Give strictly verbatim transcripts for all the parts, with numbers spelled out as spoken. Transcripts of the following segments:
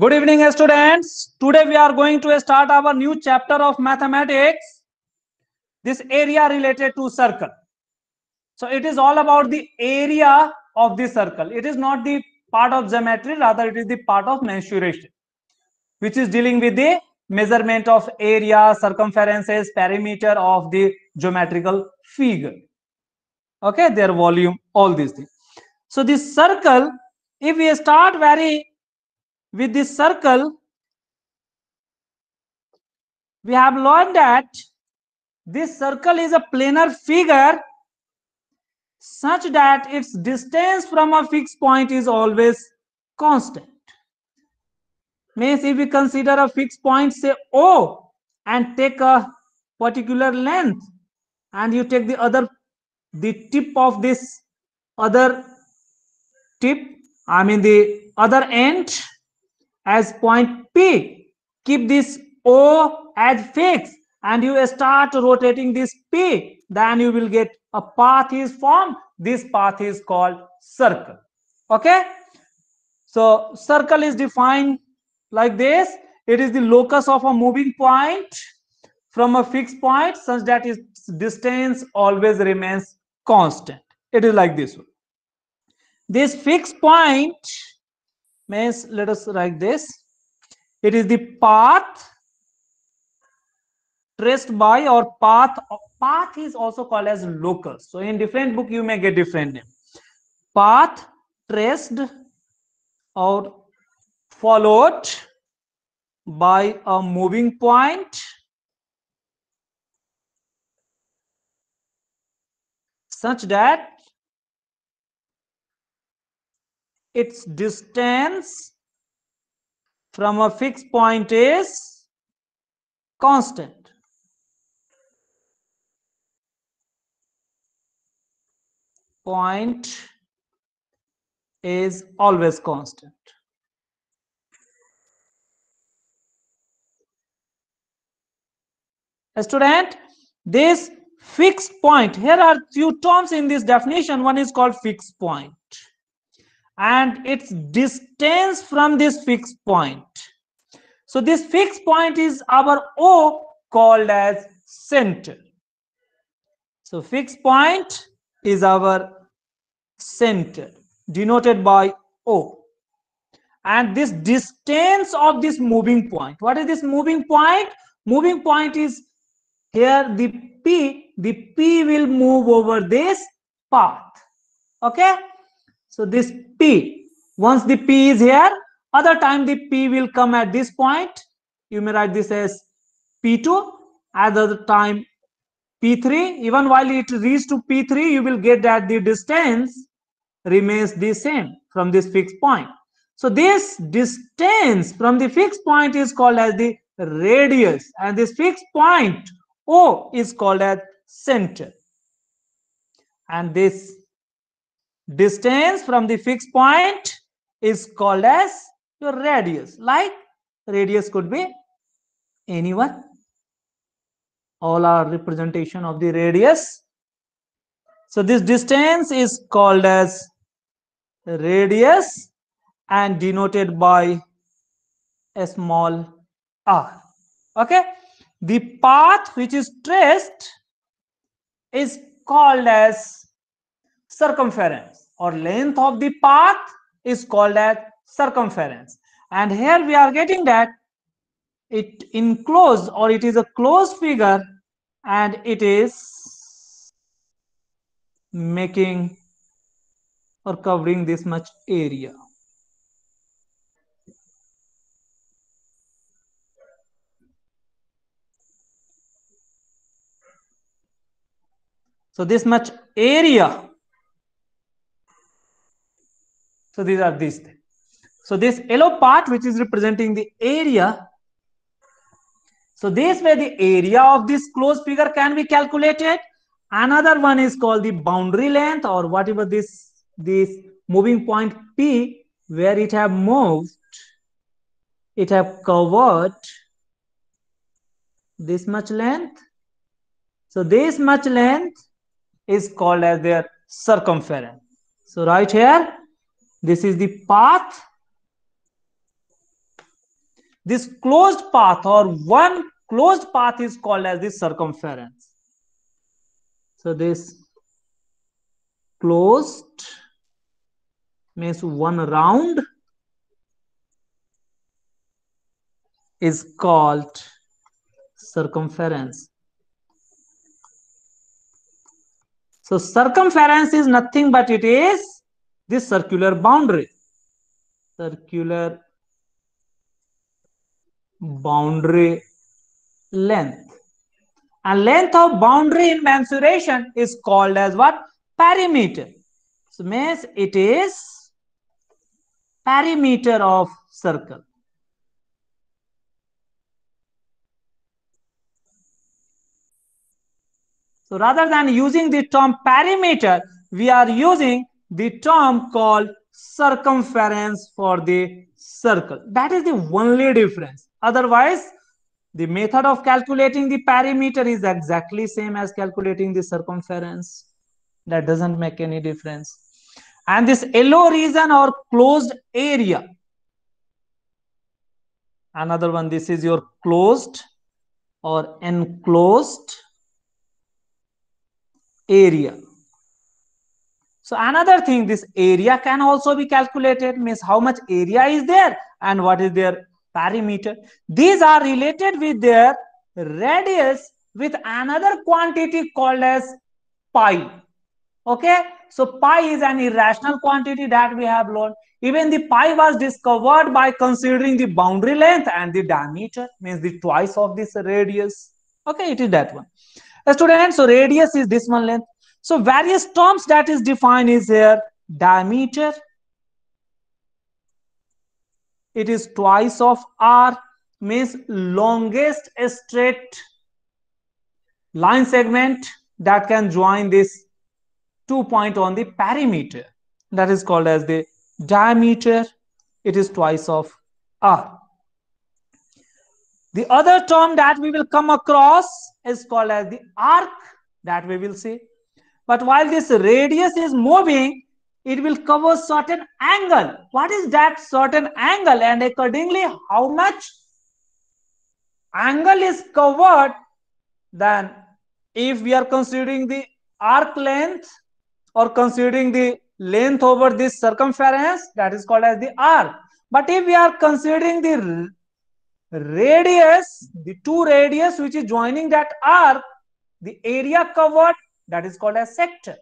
Good evening students. Today we are going to start our new chapter of mathematics. This area related to circle. So it is all about the area of the circle. It is not the part of geometry, rather it is the part of mensuration, which is dealing with the measurement of area, circumferences, perimeter of the geometrical figure. Okay, their volume, all these things. So this circle, if we start very with this circle, we have learned that this circle is a planar figure such that its distance from a fixed point is always constant. Means if we consider a fixed point, say O, and take a particular length, and you take the other, the tip of this other tip, I mean the other end, as point P, keep this O as fixed, and you start rotating this P, then you will get a path is formed. This path is called circle. Okay, so circle is defined like this. It is the locus of a moving point from a fixed point such that its distance always remains constant. It is like this one. This fixed point means, let us write this, it is the path traced by, or path path is also called as locus. So in different book you may get different name, path traced or followed by a moving point such that its distance from a fixed point is constant. Point is always constant. Student, this fixed point, here are few terms in this definition. One is called fixed point, and its distance from this fixed point. So this fixed point is our O, called as center. So fixed point is our center, denoted by O, and this distance of this moving point. What is this moving point? Moving point is here the P, the P will move over this path. Okay, so this P, once the P is here, other time the P will come at this point. You may write this as P two, at the other time P three. Even while it reaches to P three, you will get that the distance remains the same from this fixed point. So this distance from the fixed point is called as the radius, and this fixed point O is called as center, and this distance from the fixed point is called as your radius. Like radius could be anyone, all are representation of the radius. So this distance is called as radius and denoted by a small r. Okay, the path which is traced is called as circumference, or length of the path is called as circumference. And here we are getting that it encloses, or it is a closed figure, and it is making or covering this much area. So this much area. So these are these things. So this yellow part, which is representing the area. So this way the area of this closed figure can be calculated. Another one is called the boundary length, or whatever this, this moving point P, where it have moved, it have covered this much length. So this much length is called as their circumference. So right here, this is the path This closed path or one closed path is called as the circumference. So this closed means one round is called circumference. So circumference is nothing but it is the circular boundary. Circular boundary length. And length of boundary in mensuration is called as what? Perimeter. So means it is perimeter of circle. So rather than using the term perimeter, we are using the term called circumference for the circle. That is the only difference. Otherwise, the method of calculating the perimeter is exactly same as calculating the circumference. That doesn't make any difference. And this yellow region or closed area. Another one, this is your closed or enclosed area. So another thing, this area can also be calculated, means how much area is there and what is their perimeter. These are related with their radius with another quantity called as pi. Okay, so pi is an irrational quantity that we have learned. Even the pi was discovered by considering the boundary length and the diameter, means the twice of this radius. Okay, it is that one. Students, so radius is this one length. So various terms that is defined is here. Diameter, it is twice of r, means longest straight line segment that can join this two point on the perimeter, that is called as the diameter. It is twice of r. The other term that we will come across is called as the arc, that we will see. But while this radius is moving, it will cover certain angle. What is that certain angle? And accordingly, how much angle is covered, then if we are considering the arc length or considering the length over this circumference, that is called as the arc. But if we are considering the radius, the two radius which is joining that arc, the area covered, that is called as sector.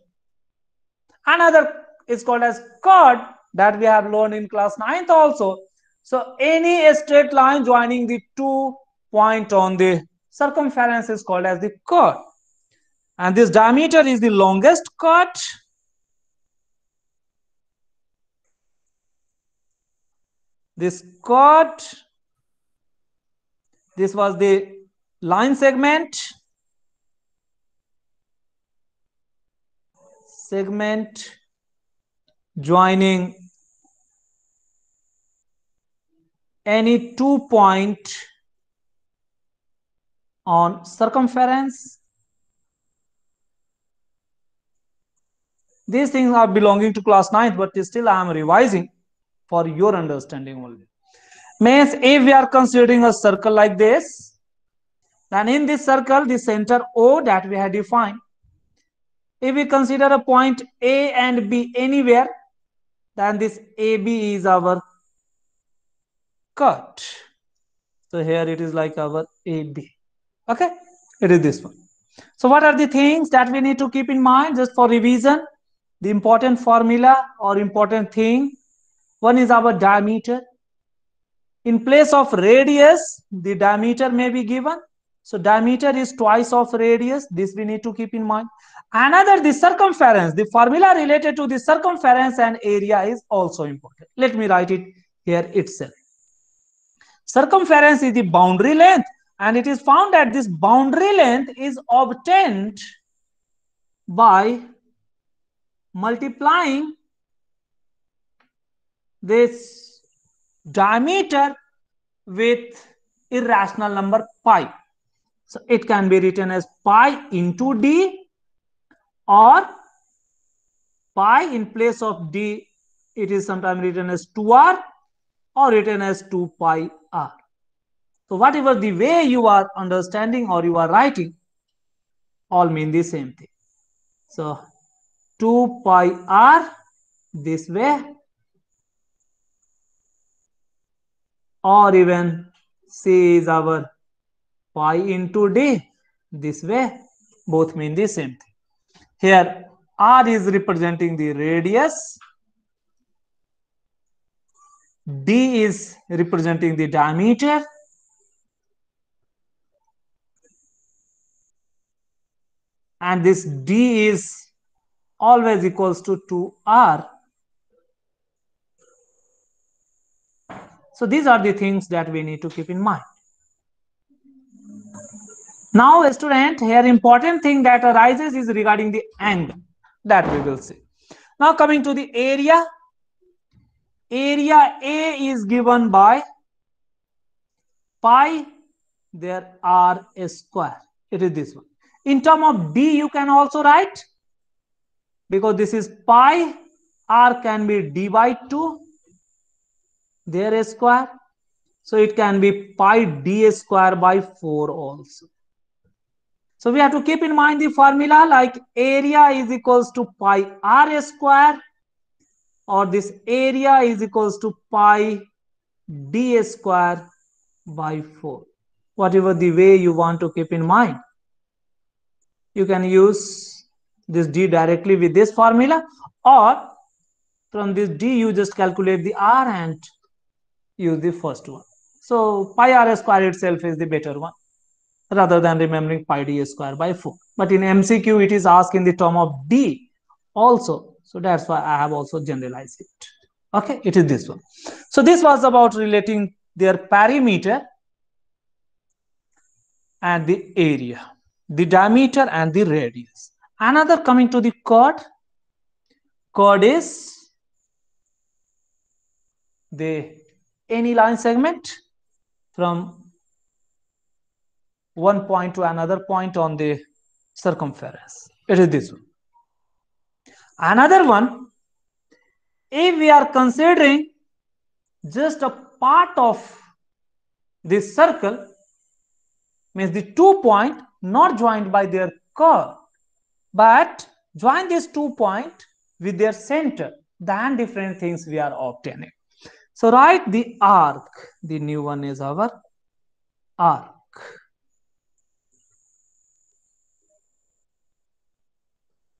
Another is called as chord, that we have learned in class ninth also. So any straight line joining the two point on the circumference is called as the chord. And this diameter is the longest chord. This chord, this was the line segment, segment joining any two point on circumference. These things are belonging to class ninth, but still I am revising for your understanding only. Means if we are considering a circle like this, then in this circle, the center O that we have defined, if we consider a point A and B anywhere, then this A B is our chord. So here it is like our A B. Okay, it is this one. So what are the things that we need to keep in mind just for revision? The important formula or important thing, one is our diameter. In place of radius, the diameter may be given. So diameter is twice of radius. This we need to keep in mind. Another, the circumference. The formula related to the circumference and area is also important. Let me write it here itself. Circumference is the boundary length, and it is found that this boundary length is obtained by multiplying this diameter with irrational number pi. So it can be written as pi into d, or pi in place of d it is sometimes written as two r or written as two pi r. So whatever the way you are understanding or you are writing, all mean the same thing. So two pi r this way, or even C is our pi into d this way, both mean the same thing. Here r is representing the radius, d is representing the diameter, and this d is always equals to two r. So these are the things that we need to keep in mind. Now student, here important thing that arises is regarding the angle, that we will see. Now coming to the area, area A is given by pi, there r square, it is this one. In term of d you can also write, because this is pi, r can be d by two, there square, so it can be pi d square by four also. So we have to keep in mind the formula like area is equals to pi r square, or this area is equals to pi d square by four. Whatever the way you want to keep in mind, you can use this d directly with this formula, or from this d you just calculate the r and use the first one. So pi r square itself is the better one rather than remembering pi d square by four. But in M C Q it is asked in the term of d also. So that's why I have also generalized it. Okay, it is this one. So this was about relating their perimeter and the area, the diameter and the radius. Another coming to the chord. Chord is the any line segment from one point to another point on the circumference. It is this one. Another one, if we are considering just a part of this circle, means the two point not joined by their curve, but join these two point with their center, then different things we are obtaining. So write the arc, the new one is our arc.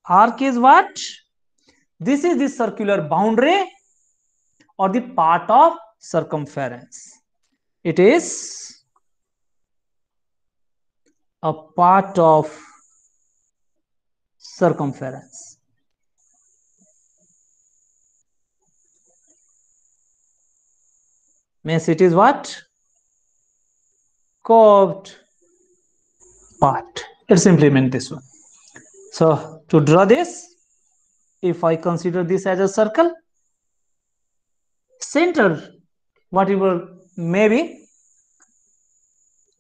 Arc is what? This is the circular boundary or the part of circumference. It is a part of circumference. Means it is what? Curved part. Let's implement this one. So to draw this, if I consider this as a circle, center, whatever may be,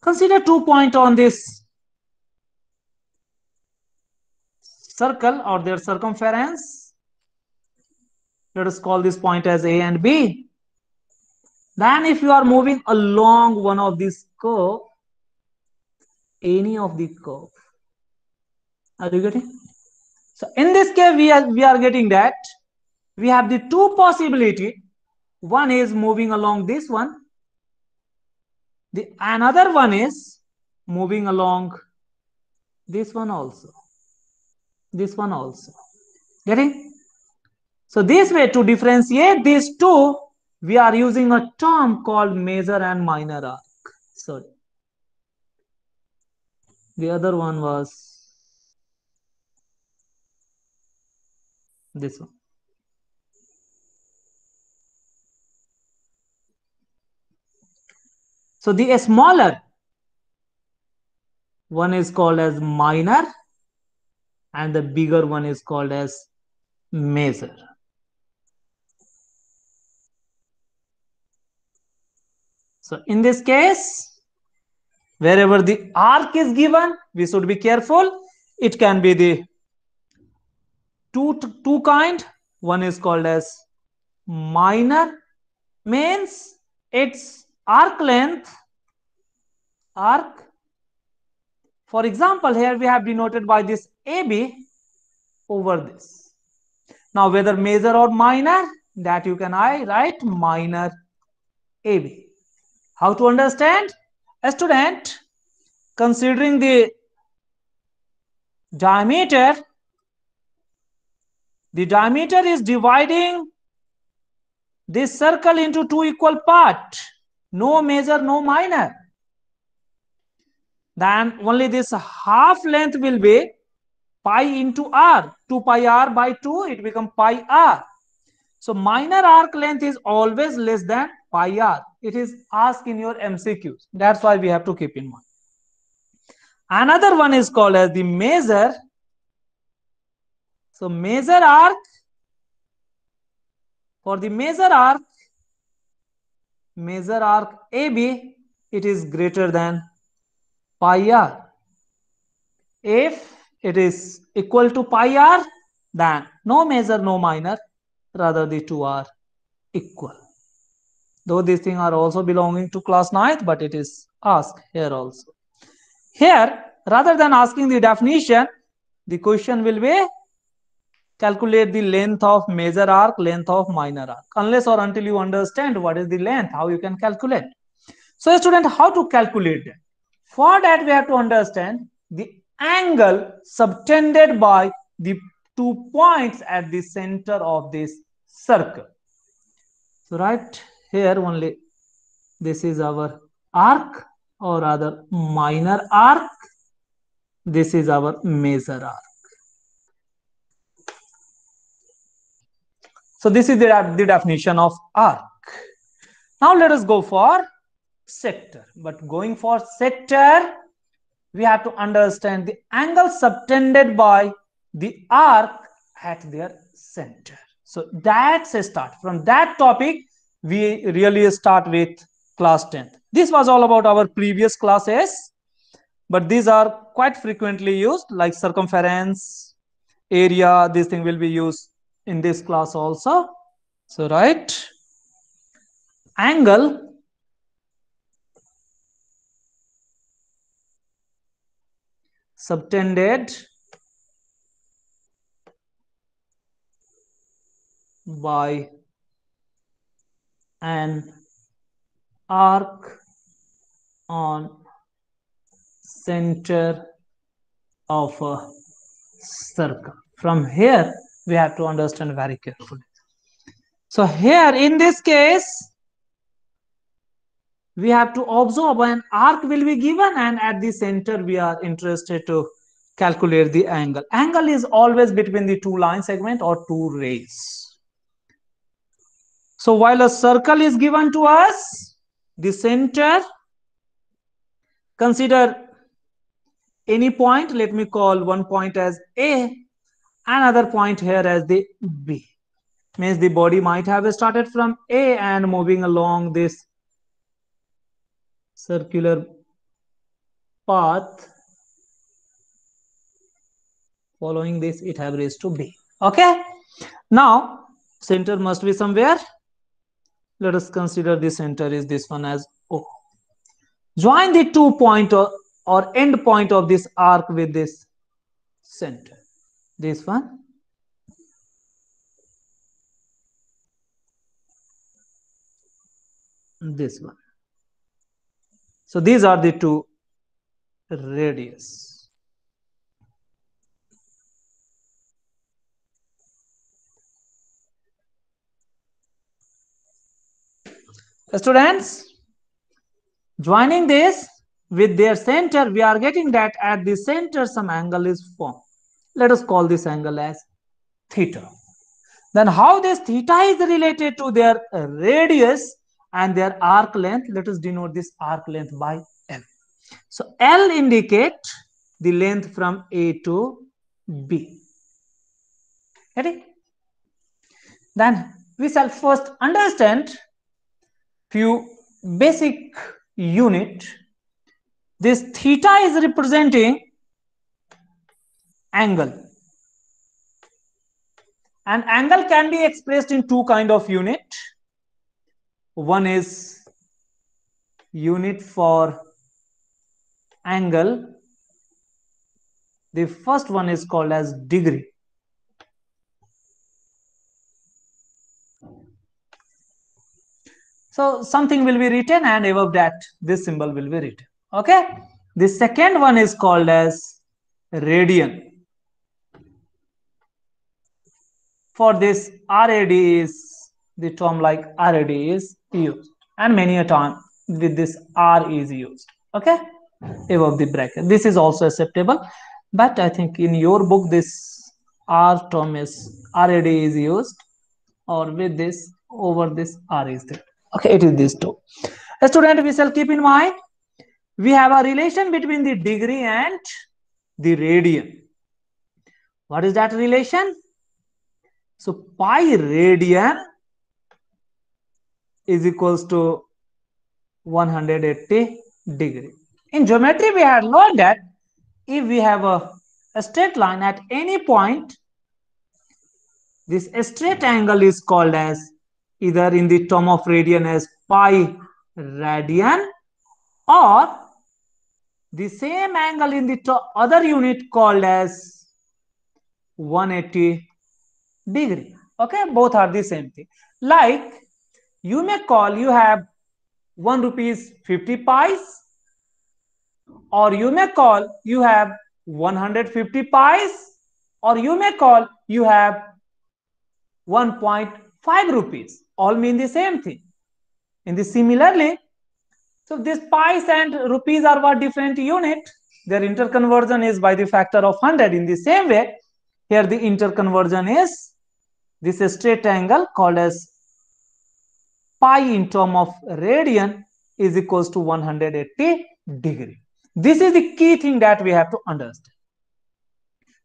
consider two points on this circle or their circumference. Let us call this point as A and B. Then if you are moving along one of these curve, any of the curve, are you getting? So in this case we are, we are getting that we have the two possibility. One is moving along this one. The another one is moving along this one also. This one also. Getting? So this way to differentiate these two, we are using a term called major and minor arc. Sorry. The other one was this one. So the smaller one is called as minor and the bigger one is called as major. So in this case, wherever the arc is given, we should be careful. It can be the Two, two kind, one is called as minor, means its arc length arc. For example, here we have denoted by this A B over this. Now, whether major or minor, that you can I write minor A B. How to understand? A student, considering the diameter, the diameter is dividing this circle into two equal parts. No major, no minor. Then only this half length will be pi into r, two pi r by two, it becomes pi r. So minor arc length is always less than pi r. It is asked in your M C Qs. That's why we have to keep in mind. Another one is called as the major. So major arc, for the major arc, major arc A B, it is greater than pi r. If it is equal to pi r, then no major, no minor, rather the two are equal. Though these things are also belonging to class ninth, but it is asked here also. Here, rather than asking the definition, the question will be calculate the length of major arc, length of minor arc. Unless or until you understand what is the length, how you can calculate. So, student, how to calculate that? For that, we have to understand the angle subtended by the two points at the center of this circle. So, right here only, this is our arc, or rather minor arc. This is our major arc. So, this is the, the definition of arc. Now, let us go for sector. But going for sector, we have to understand the angle subtended by the arc at their center. So, that's a start. From that topic, we really start with class tenth. This was all about our previous classes, but these are quite frequently used, like circumference, area, this thing will be used in this class also. So, right, angle subtended by an arc on center of a circle. From here, we have to understand very carefully. So here, in this case, we have to observe an arc will be given, and at the center, we are interested to calculate the angle. Angle is always between the two line segment or two rays. So while a circle is given to us, the center, consider any point, let me call one point as A, another point here as the B. Means the body might have started from A and moving along this circular path. Following this, it have raised to B. Okay. Now, center must be somewhere. Let us consider the center is this one as O. Join the two point or, or end point of this arc with this center. This one. This one. So these are the two radius. Students, joining this with their center, we are getting that at the center some angle is formed. Let us call this angle as theta. Then how this theta is related to their radius and their arc length, let us denote this arc length by L. So L indicate the length from A to B. Get it? Then we shall first understand few basic unit. This theta is representing angle, and angle can be expressed in two kind of unit. One is unit for angle, the first one is called as degree. So something will be written, and above that this symbol will be written. Okay. The second one is called as radian. For this, R A D is the term like R A D is used, and many a time with this R is used. Okay, above the bracket. This is also acceptable, but I think in your book this R term is R A D is used, or with this over this R is there. Okay, it is this two. A student, we shall keep in mind we have a relation between the degree and the radian. What is that relation? So pi radian is equals to one hundred eighty degree. In geometry, we had learned that if we have a, a straight line at any point, this straight angle is called as either in the term of radian as pi radian, or the same angle in the other unit called as one hundred eighty degree. Okay, both are the same thing. Like you may call you have one rupees fifty pies, or you may call you have one hundred fifty pies, or you may call you have one point five rupees. All mean the same thing. In the similarly, so this pies and rupees are what different unit. Their interconversion is by the factor of one hundred. In the same way, here the interconversion is this straight angle called as pi in term of radian is equals to one hundred eighty degree. This is the key thing that we have to understand.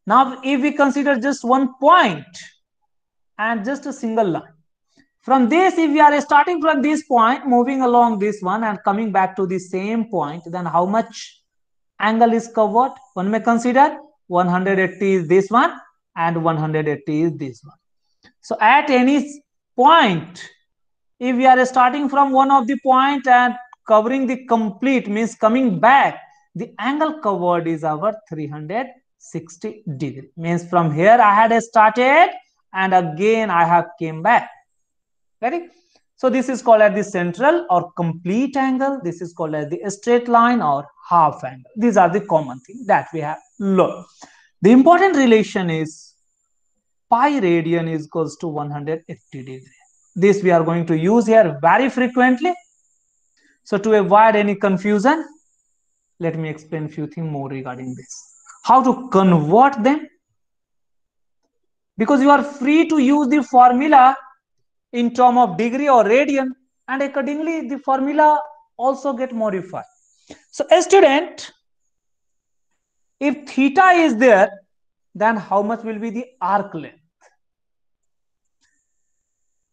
Now, if we consider just one point and just a single line, from this, if we are starting from this point, moving along this one and coming back to the same point, then how much angle is covered? One may consider one hundred eighty is this one and one hundred eighty is this one. So at any point, if we are starting from one of the point and covering the complete, means coming back, the angle covered is our three hundred sixty degree. Means from here I had started and again I have came back. Ready? So this is called as the central or complete angle. This is called as the straight line or half angle. These are the common things that we have learned. The important relation is pi radian is equals to one hundred eighty degree. This we are going to use here very frequently. So to avoid any confusion, let me explain few things more regarding this. How to convert them? Because you are free to use the formula in term of degree or radian, and accordingly the formula also get modified. So a student, if theta is there, then how much will be the arc length?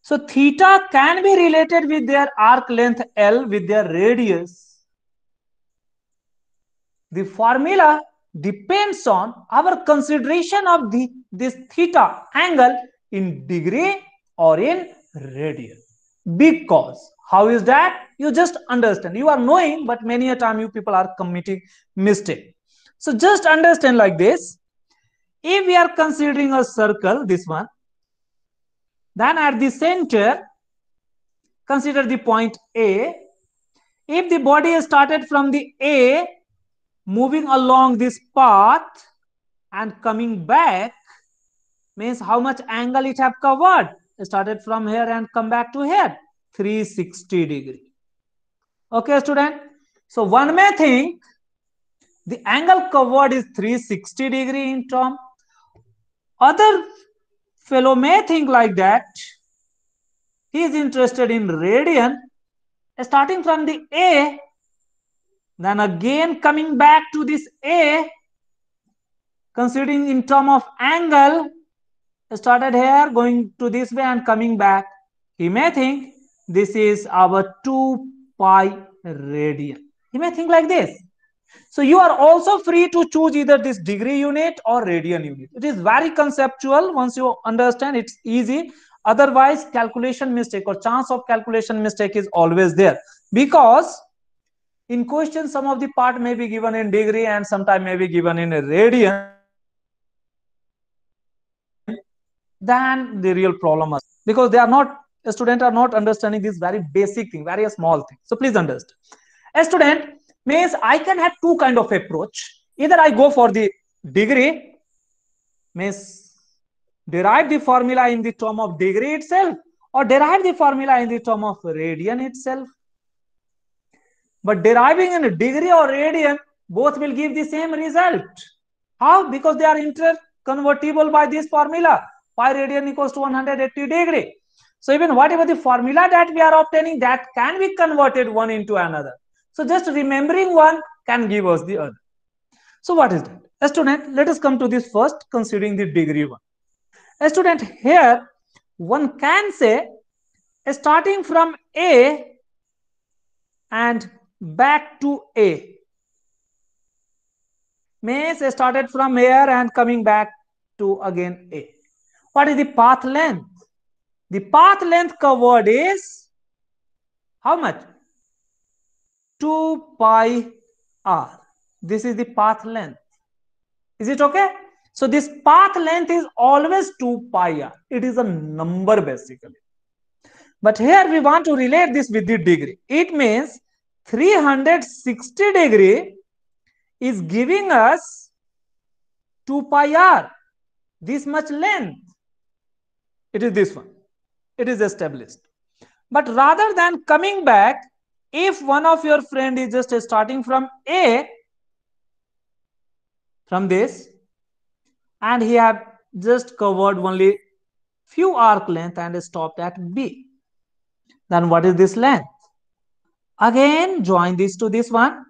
So theta can be related with their arc length L with their radius. The formula depends on our consideration of the this theta angle in degree or in radian. Because how is that? You just understand, you are knowing, but many a time you people are committing mistake. So just understand like this. If we are considering a circle, this one, then at the center consider the point A. If the body is started from the A, moving along this path and coming back, means how much angle it have covered? Started from here and come back to here, three hundred sixty degree. Okay, student. So one may think the angle covered is three hundred sixty degree in term. Other fellow may think like that. He is interested in radian, starting from the A, then again coming back to this A, considering in term of angle, started here, going to this way and coming back. He may think this is our two pi radian. He may think like this. So you are also free to choose either this degree unit or radian unit. It is very conceptual. Once you understand, it's easy. Otherwise, calculation mistake or chance of calculation mistake is always there. Because In question, some of the part may be given in degree and sometime may be given in radian. Than the real problem is, because they are not, the student are not understanding this very basic thing, very small thing. So please understand. A student means I can have two kind of approach. Either I go for the degree, means derive the formula in the term of degree itself, or derive the formula in the term of radian itself. But deriving in a degree or radian, both will give the same result. How? Because they are interconvertible by this formula. Pi radian equals to one hundred eighty degree. So even whatever the formula that we are obtaining, that can be converted one into another. So just remembering one can give us the other. So what is that? A student, let us come to this first, considering the degree one. A student, here one can say, starting from A and back to A. Means I started from here and coming back to again A. What is the path length? The path length covered is how much? two pi r. This is the path length. Is it okay? So this path length is always two pi r. It is a number basically. But here we want to relate this with the degree. It means three hundred sixty degree is giving us two pi r. This much length. It is this one. It is established. But rather than coming back, if one of your friend is just starting from A, from this, and he have just covered only few arc length and stopped at B, then what is this length? Again, join this to this one,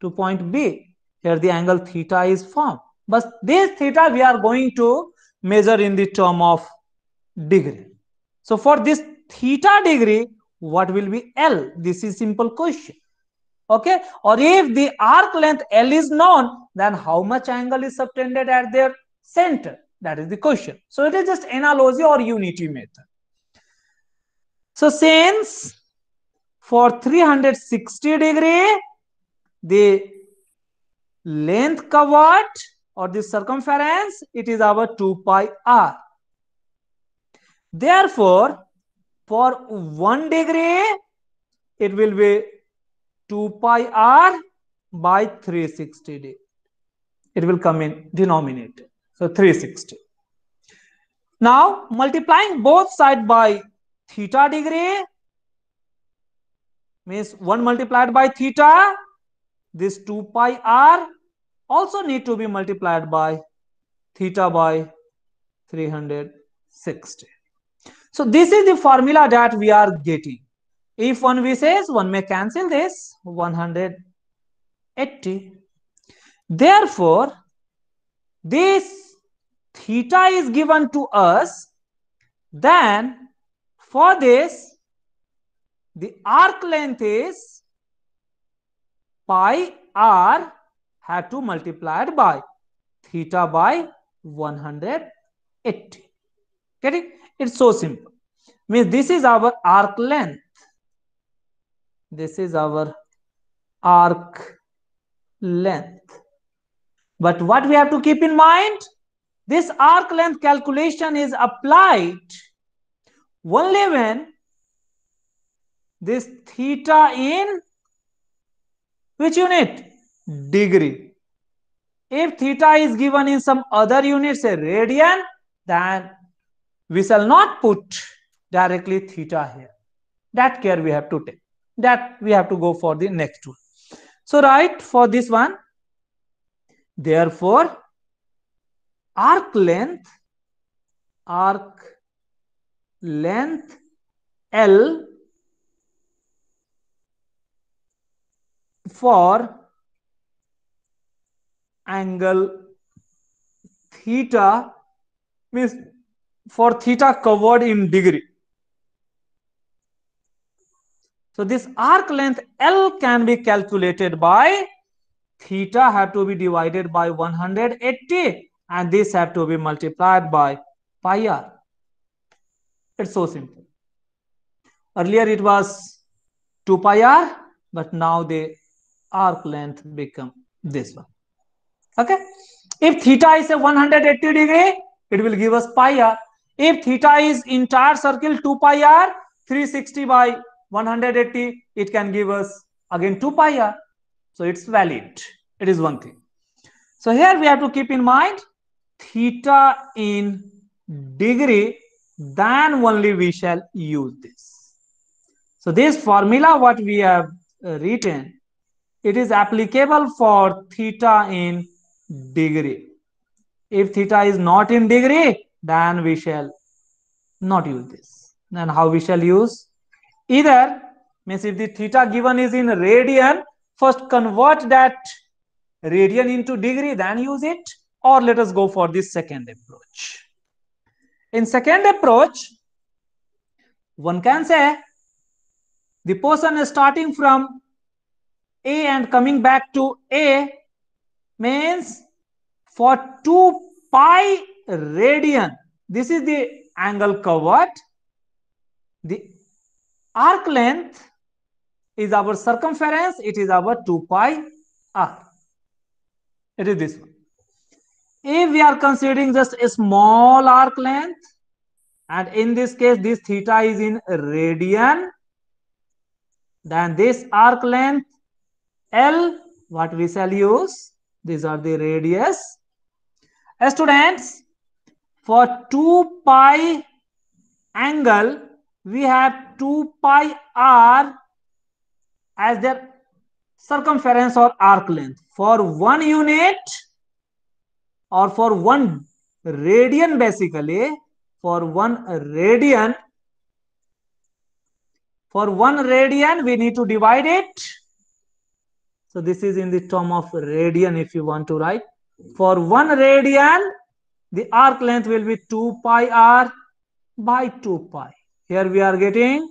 to point B. Here the angle theta is formed. But this theta we are going to measure in the term of degree. So for this theta degree, what will be L? This is simple question. Okay. Or if the arc length L is known, then how much angle is subtended at their center? That is the question. So it is just analogy or unity method. So since for three hundred sixty degree, the length covered or the circumference, it is our two pi r. Therefore, for one degree, it will be two pi r by three hundred sixty degree. It will come in denominator. So three hundred sixty. Now, multiplying both sides by theta degree, means one multiplied by theta, this two pi r also need to be multiplied by theta by three hundred sixty. So this is the formula that we are getting. If one we says, one may cancel this, one hundred eighty. Therefore, this theta is given to us. Then for this, the arc length is pi r had to multiplied by theta by one hundred eighty. Get it? It's so simple. Means this is our arc length. This is our arc length. But what we have to keep in mind, this arc length calculation is applied only when this theta in which unit? Degree. If theta is given in some other unit, say radian, then we shall not put directly theta here. That care we have to take. That we have to go for the next one. So right for this one. Therefore, arc length, arc length L for angle theta, means for theta covered in degree. So this arc length L can be calculated by theta have to be divided by one hundred eighty and this have to be multiplied by pi r. It's so simple. Earlier it was two pi r. but now the arc length become this one. Okay. If theta is a one hundred eighty degree, it will give us pi r. If theta is entire circle two pi r, three sixty by one hundred eighty, it can give us again two pi r. So it's valid. It is one thing. So here we have to keep in mind theta in degree, then only we shall use this. So this formula what we have written, it is applicable for theta in degree. If theta is not in degree, then we shall not use this. Then how we shall use? Either means if the theta given is in radian, first convert that radian into degree, then use it. Or let us go for this second approach. In second approach, one can say the portion is starting from A and coming back to A means for two pi radian, this is the angle covered. The arc length is our circumference, it is our two pi r. It is this one. If we are considering just a small arc length, and in this case this theta is in radian, then this arc length L, what we shall use? These are the radius. Students, for two pi angle, we have two pi r as their circumference or arc length. For one unit or for one radian, basically, for one radian, for one radian, we need to divide it. So this is in the term of radian if you want to write. For one radian, the arc length will be two pi r by two pi. Here we are getting,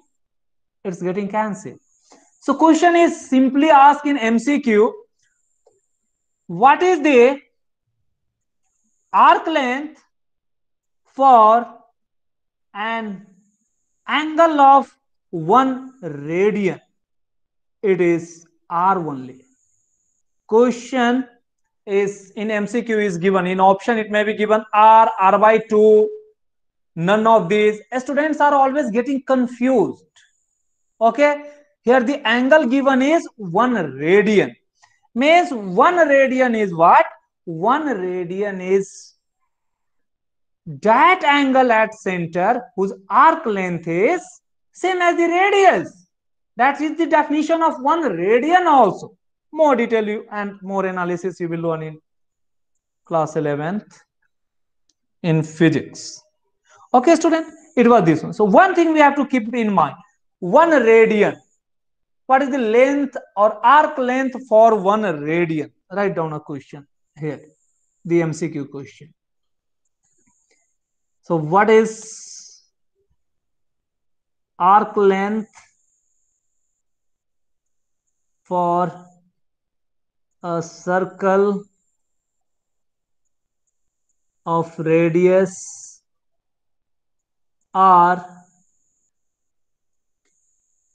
it's getting cancelled. So question is simply asked in M C Q, what is the arc length for an angle of one radian? It is R only. Question is in M C Q is given in option, it may be given R, R by two, none of these. Students are always getting confused. Okay, here the angle given is one radian, means one radian is what? one radian is that angle at center whose arc length is same as the radius. That is the definition of one radian also. More detail you and more analysis you will learn in class eleventh in physics. Okay, student, it was this one. So one thing we have to keep in mind, one radian. What is the length or arc length for one radian? Write down a question here, the M C Q question. So what is arc length for a circle of radius r?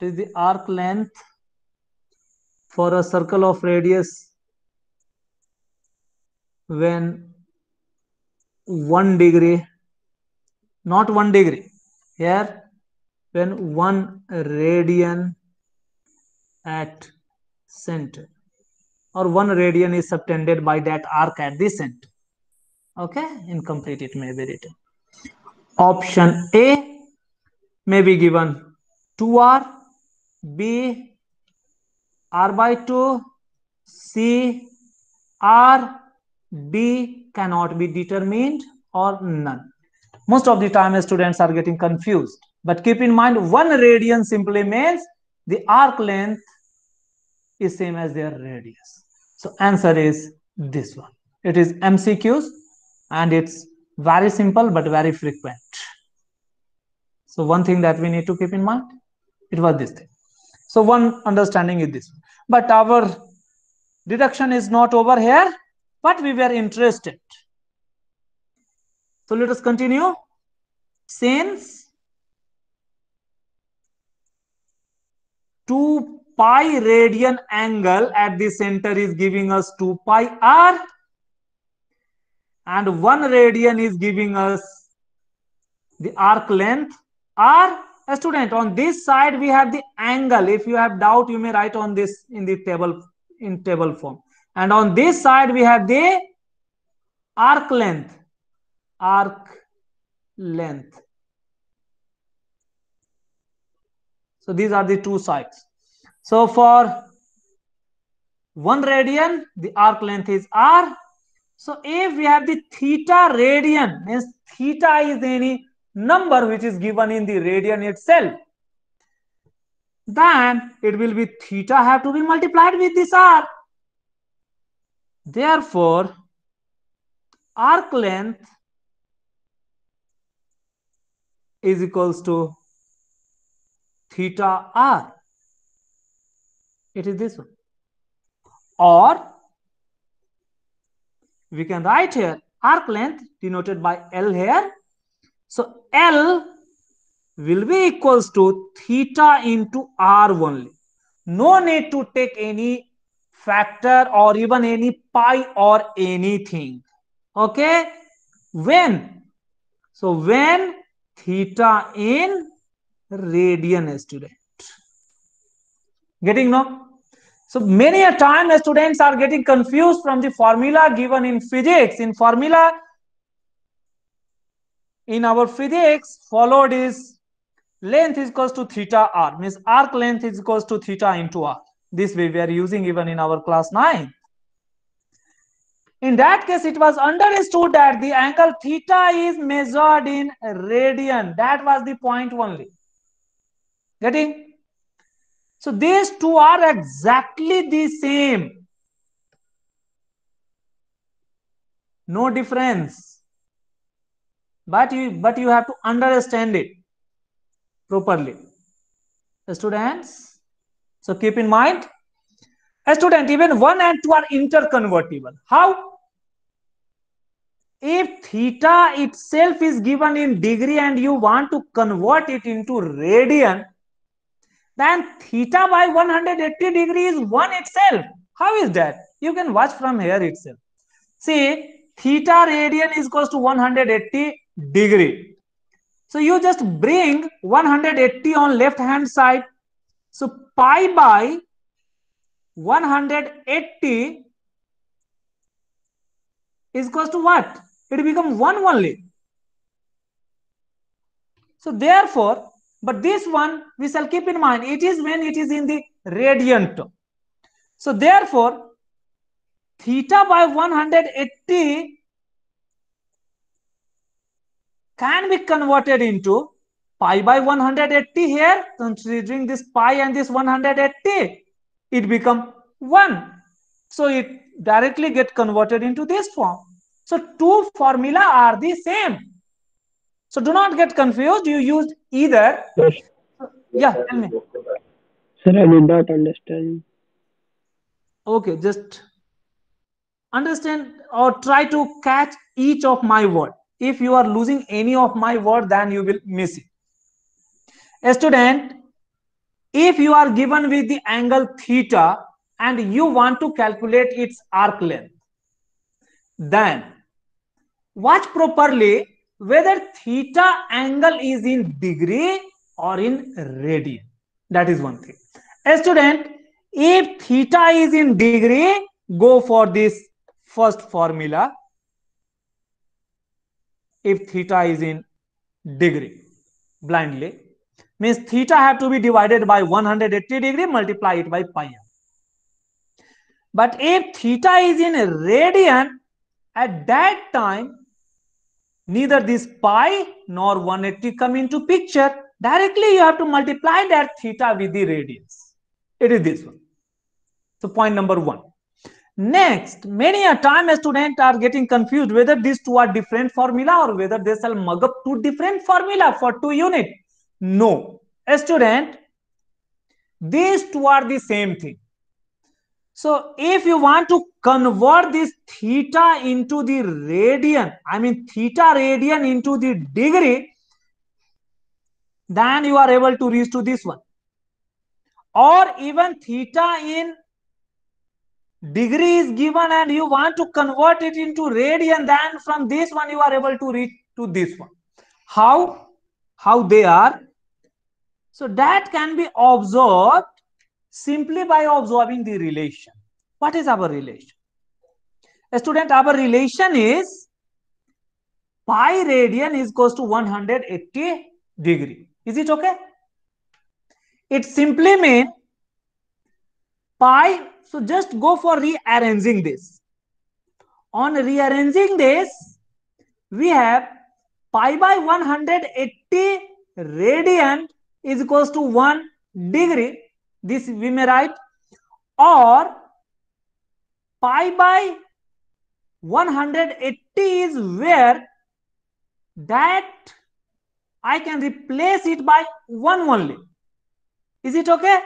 It is the arc length for a circle of radius when one degree, not one degree, here when one radian at center, or one radian is subtended by that arc at the center. Okay, incomplete it may be written. Option A may be given two r, B R by two, C R, D cannot be determined, or none. Most of the time students are getting confused, but keep in mind one radian simply means the arc length is same as their radius. So answer is this one. It is M C Qs and it's very simple but very frequent. So one thing that we need to keep in mind, it was this thing. So one understanding is this. But our deduction is not over here, but we were interested. So let us continue. Since two pi radian angle at the center is giving us two pi r, and one radian is giving us the arc length r. A student, on this side we have the angle. If you have doubt, you may write on this in the table in table form. And on this side we have the arc length, arc length. So these are the two sides. So for one radian, the arc length is r. So if we have the theta radian, means theta is any number which is given in the radian itself, then it will be theta have to be multiplied with this r. Therefore, arc length is equals to theta r. It is this one. Or we can write here arc length denoted by L here. So L will be equals to theta into r only. No need to take any factor or even any pi or anything. Okay? When? So when theta in radian, student. Getting no? So many a time students are getting confused from the formula given in physics. In formula, in our physics, followed is length is equals to theta r, means arc length is equals to theta into r. This way we are using even in our class nine. In that case, it was understood that the angle theta is measured in radian. That was the point only. Getting? So these two are exactly the same. No difference. But you, but you have to understand it properly, students. So keep in mind, a student, even one and two are interconvertible. How? If theta itself is given in degree and you want to convert it into radian, then theta by one hundred eighty degree is one itself. How is that? You can watch from here itself. See, theta radian is equals to one hundred eighty degree. So you just bring one hundred eighty on left hand side. So pi by one hundred eighty is equals to what? It becomes one only. So therefore, but this one we shall keep in mind, it is when it is in the radian term. So therefore, theta by one hundred eighty can be converted into pi by one hundred eighty here. Considering this pi and this one hundred eighty, it become one. So it directly get converted into this form. So two formula are the same. So do not get confused. You used either. Yes. Yeah, tell me. Sir, I did not understand. Okay, just understand or try to catch each of my word. If you are losing any of my word, then you will miss it. A student, if you are given with the angle theta and you want to calculate its arc length, then watch properly whether theta angle is in degree or in radian. That is one thing. A student, if theta is in degree, go for this first formula. If theta is in degree, blindly, means theta have to be divided by one hundred eighty degree, multiply it by pi r. But if theta is in radian, at that time, neither this pi nor one hundred eighty come into picture. Directly you have to multiply that theta with the radians. It is this one. So point number one. Next, many a time a student are getting confused whether these two are different formula or whether they shall mug up two different formula for two unit. No, a student, these two are the same thing. So if you want to convert this theta into the radian, I mean theta radian into the degree, then you are able to reach to this one. or even theta in degree is given and you want to convert it into radian, then from this one you are able to reach to this one. How? How they are? So that can be observed simply by observing the relation. What is our relation? A student, our relation is pi radian is equals to one hundred eighty degree. Is it okay? It simply means pi. So just go for rearranging this. On rearranging this, we have pi by one hundred eighty radian is equals to one degree. This we may write, or pi by one hundred eighty is where that I can replace it by one only. Is it okay?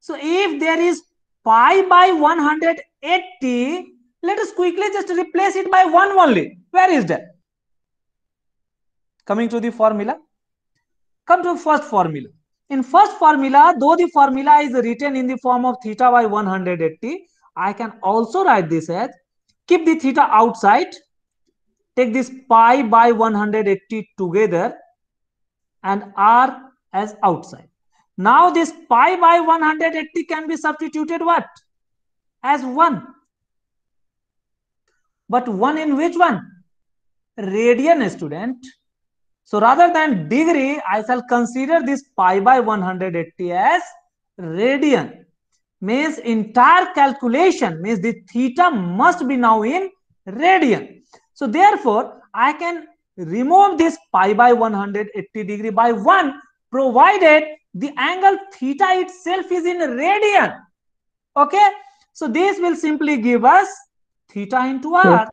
So if there is pi by one hundred eighty, let us quickly just replace it by one only. Where is that? Coming to the formula. Come to first formula. In first formula, though the formula is written in the form of theta by one hundred eighty, I can also write this as, keep the theta outside, take this pi by one hundred eighty together and r as outside. Now this pi by one hundred eighty can be substituted what? As one. But one in which one? Radian, student. So rather than degree, I shall consider this pi by one hundred eighty as radian. Means entire calculation, means the theta must be now in radian. So therefore, I can remove this pi by one hundred eighty degree by one, provided the angle theta itself is in radian. Okay. So this will simply give us theta into r.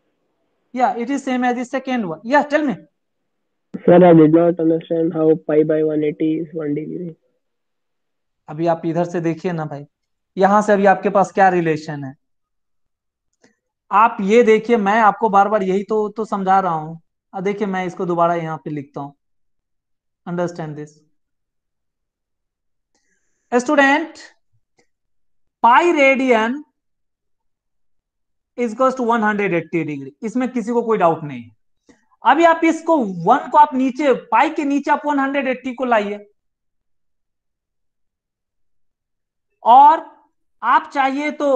Yeah, it is same as the second one. Yeah, tell me. Sir, I did not understand how pi by one hundred eighty is one degree. अभी आप इधर से देखिए ना भाई, यहां से अभी आपके पास क्या रिलेशन है, आप ये देखिए, मैं आपको बार बार यही तो तो समझा रहा हूं. अब देखिए मैं इसको दोबारा यहाँ पे लिखता हूं. Understand this student, pi radian is equals to one hundred eighty degree, इसमें किसी को कोई डाउट नहीं है. अभी आप इसको वन को आप नीचे, पाई के नीचे आप one hundred eighty को लाइए, और आप चाहिए तो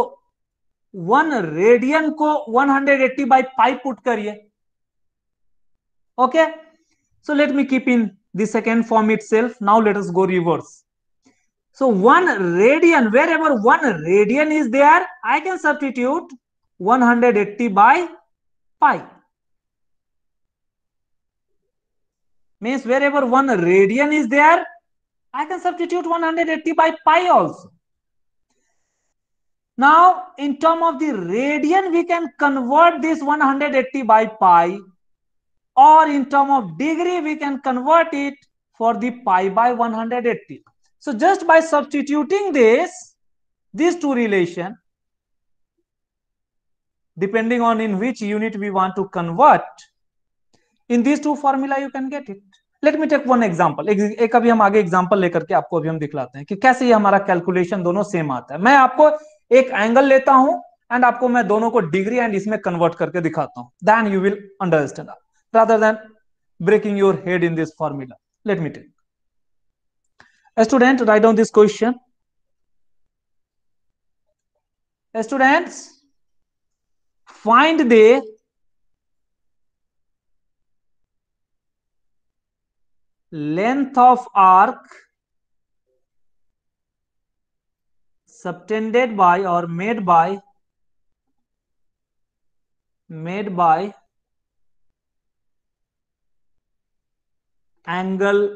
वन रेडियन को one hundred eighty by pi put करिए. Okay, so let me keep in the second form itself. Now let us go reverse. So one radian, wherever one radian is there, I can substitute one hundred eighty by pi. Means wherever one radian is there, I can substitute one hundred eighty by pi also. Now in term of the radian, we can convert this one hundred eighty by pi, or in term of degree we can convert it for the pi by one hundred eighty. So just by substituting this, these two relation, depending on in which unit we want to convert, in these two formula you can get it. Let me take one example. एक, एक अभी हम आगे example लेकर के आपको अभी हम दिखलाते हैं कि कैसे ये हमारा calculation दोनों सेम आता है. मैं आपको एक angle लेता हूं and आपको मैं दोनों को degree and इसमें convert करके दिखाता हूं. Then you will understand. Rather than breaking your head in this formula, let me take. A student, write down this question. A students, find the length of arc subtended by or made by made by angle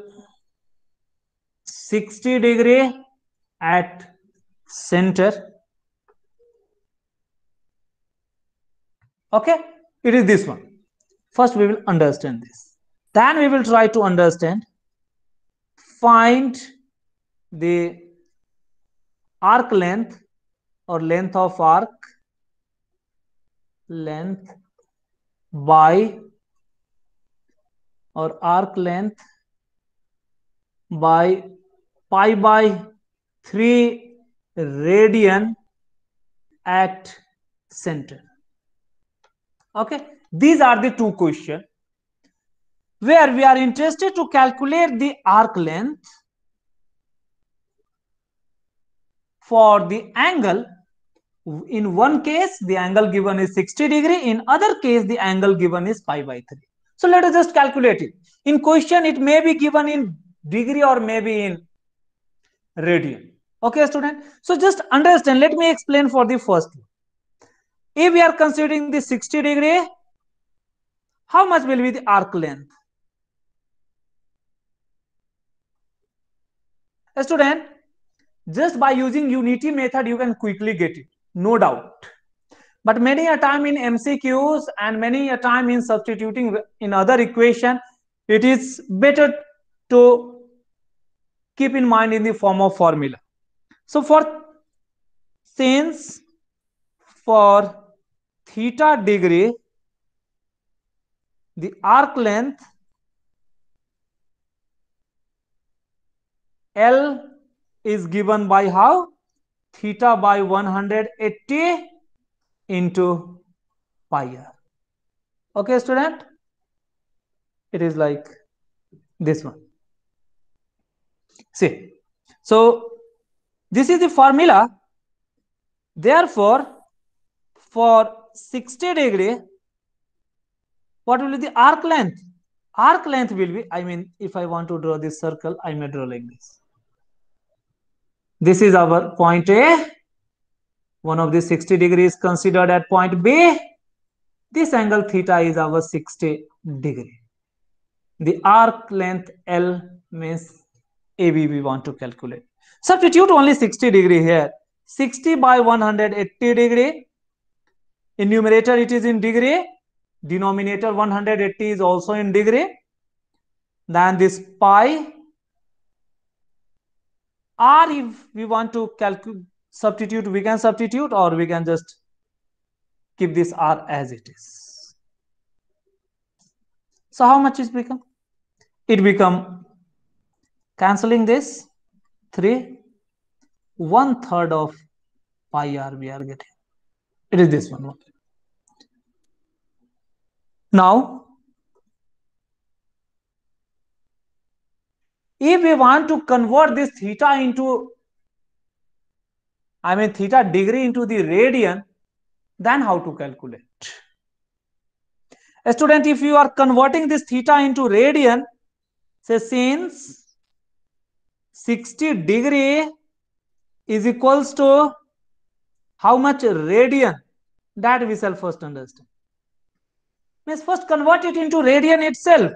sixty degree at center. Okay, it is this one. First we will understand this, then we will try to understand. Find the arc length or length of arc length by or arc length by pi by three radian at center. Okay, these are the two questions where we are interested to calculate the arc length for the angle. In one case, the angle given is sixty degree. In other case, the angle given is pi by three. So let us just calculate it. In question, it may be given in degree or maybe in radian. Okay, student. So just understand. Let me explain for the first one. If we are considering the sixty degree, how much will be the arc length? Student, just by using unity method, you can quickly get it, no doubt. But many a time in M C Qs and many a time in substituting in other equation, it is better to keep in mind in the form of formula. So for since for theta degree, the arc length L is given by how? Theta by one hundred eighty into pi r. Okay, student? It is like this one. See, so this is the formula. Therefore, for sixty degree, what will be the arc length? Arc length will be, I mean, if I want to draw this circle, I may draw like this. This is our point A. One of the sixty degree is considered at point B. This angle theta is our sixty degree. The arc length L means A B we want to calculate. Substitute only sixty degree here. sixty by one hundred eighty degree. In numerator it is in degree. Denominator one hundred eighty is also in degree. Then this pi. R, if we want to calculate, substitute, we can substitute, or we can just keep this R as it is. So how much is become? It become, cancelling this, three, one third of pi R we are getting. It is this one. Now, if we want to convert this theta into, I mean theta degree into the radian, then how to calculate? A student, if you are converting this theta into radian, say since sixty degree is equals to how much radian? That we shall first understand. Means first convert it into radian itself.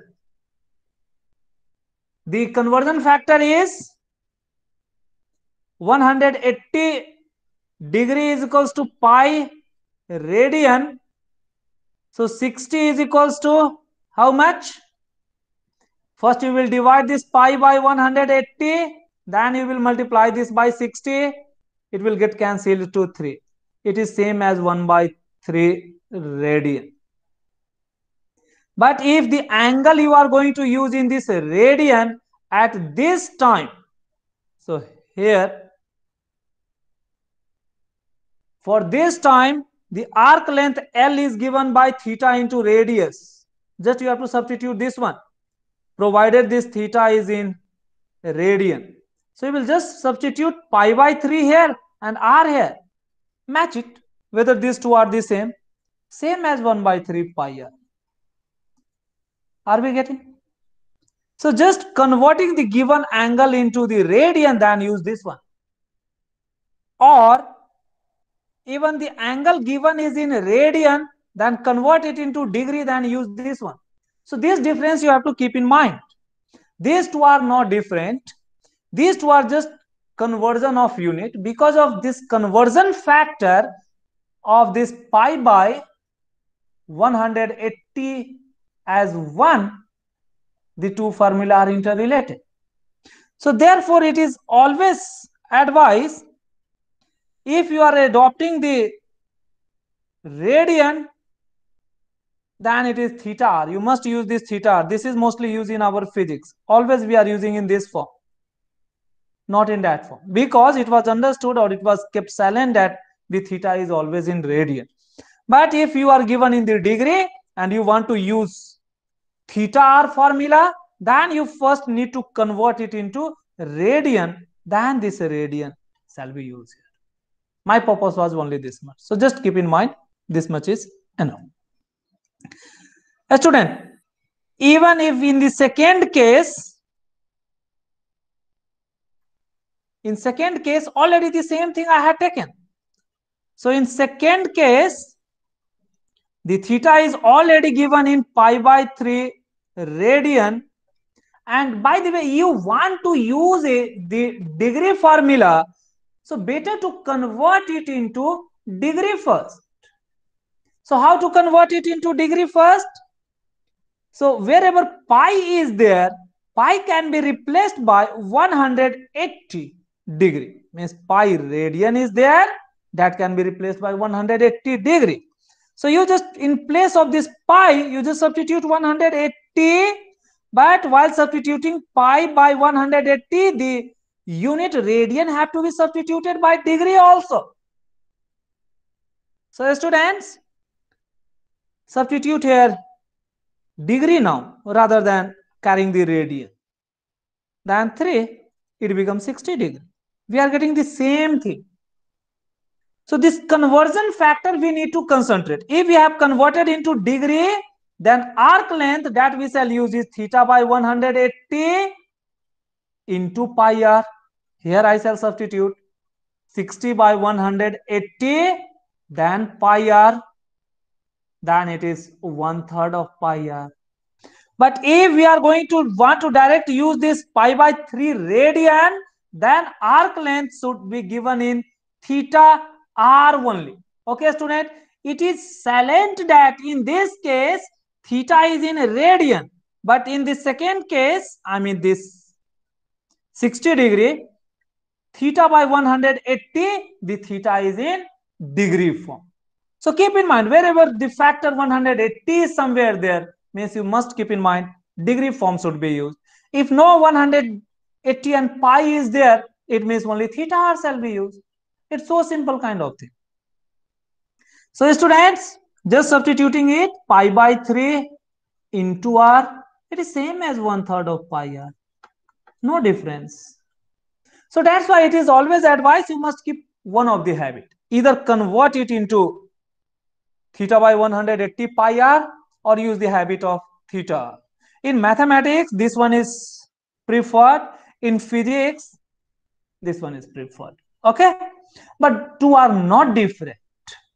The conversion factor is one hundred eighty degree is equals to pi radian. So sixty is equals to how much? First you will divide this pi by one hundred eighty. Then you will multiply this by sixty. It will get cancelled to three. It is same as one by three radian. But if the angle you are going to use in this radian at this time, so here, for this time, the arc length L is given by theta into radius. Just you have to substitute this one, provided this theta is in radian. So you will just substitute pi by three here and R here. Match it, whether these two are the same, same as one by three pi R. Are we getting? So just converting the given angle into the radian, then use this one. Or even the angle given is in radian, then convert it into degree, then use this one. So this difference you have to keep in mind. These two are not different. These two are just conversion of unit. Because of this conversion factor of this pi by one hundred eighty as one, the two formula are interrelated. So therefore, it is always advised, if you are adopting the radian, then it is theta r. You must use this theta r. This is mostly used in our physics. Always we are using in this form. not in that form, because it was understood or it was kept silent that the theta is always in radian. But if you are given in the degree and you want to use theta r formula, then you first need to convert it into radian, then this radian shall be used here. My purpose was only this much, so just keep in mind this much is enough. A student, even if in the second case, in second case already the same thing I had taken. So in second case, the theta is already given in pi by three radian. And by the way, you want to use a, the degree formula, so better to convert it into degree first. So how to convert it into degree first? So wherever pi is there, pi can be replaced by one hundred eighty degree. Means pi radian is there, that can be replaced by one hundred eighty degree. So you just, in place of this pi, you just substitute one hundred eighty, but while substituting pi by one hundred eighty, the unit radian have to be substituted by degree also. So students, substitute here degree now rather than carrying the radian. Then three, it becomes sixty degree. We are getting the same thing. So this conversion factor we need to concentrate. If we have converted into degree, then arc length that we shall use is theta by one hundred eighty into pi r. Here I shall substitute sixty by one hundred eighty, then pi r, then it is one third of pi r. But if we are going to want to direct use this pi by three radian, then arc length should be given in theta r only. Okay, student, it is silent that in this case theta is in radian, but in the second case, I mean this sixty degree, theta by one hundred eighty, the theta is in degree form. So keep in mind, wherever the factor one hundred eighty is somewhere there, means you must keep in mind degree form should be used. If no one hundred eighty and pi is there, it means only theta r shall be used. It's so simple kind of thing. So students, just substituting it, pi by three into r, it is same as one third of pi r. No difference. So that's why it is always advised you must keep one of the habit. Either convert it into theta by one hundred eighty pi r or use the habit of theta r. In mathematics, this one is preferred. In physics, this one is preferred. Okay? But two are not different,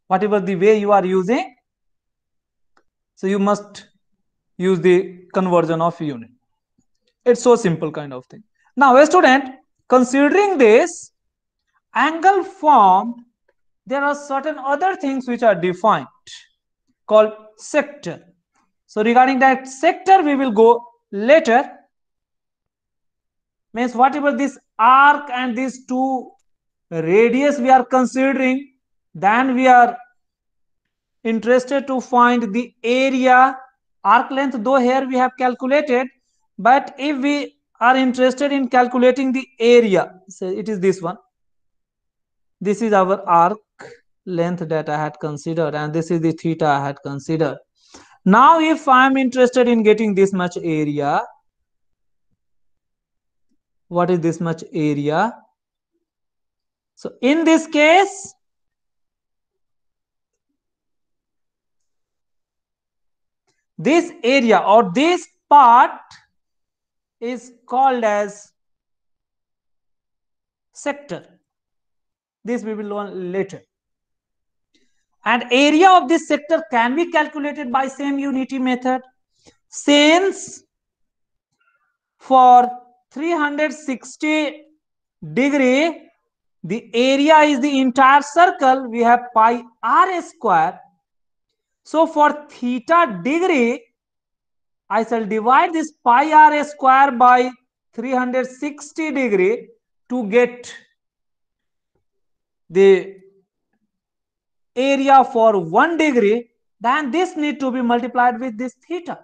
whatever the way you are using. So you must use the conversion of unit. It's so simple kind of thing. Now a student, considering this angle formed, there are certain other things which are defined called sector. So regarding that sector, we will go later. Means whatever this arc and these two radius we are considering, then we are interested to find the area. Arc length though here we have calculated, but if we are interested in calculating the area, so it is this one. This is our arc length that I had considered, and this is the theta I had considered. Now if I am interested in getting this much area, what is this much area? So in this case, this area or this part is called as sector. This we will learn later. And area of this sector can be calculated by same unity method, since for three hundred sixty degree, the area is the entire circle. We have pi r square. So for theta degree, I shall divide this pi r square by three hundred sixty degree to get the area for one degree. Then this need to be multiplied with this theta.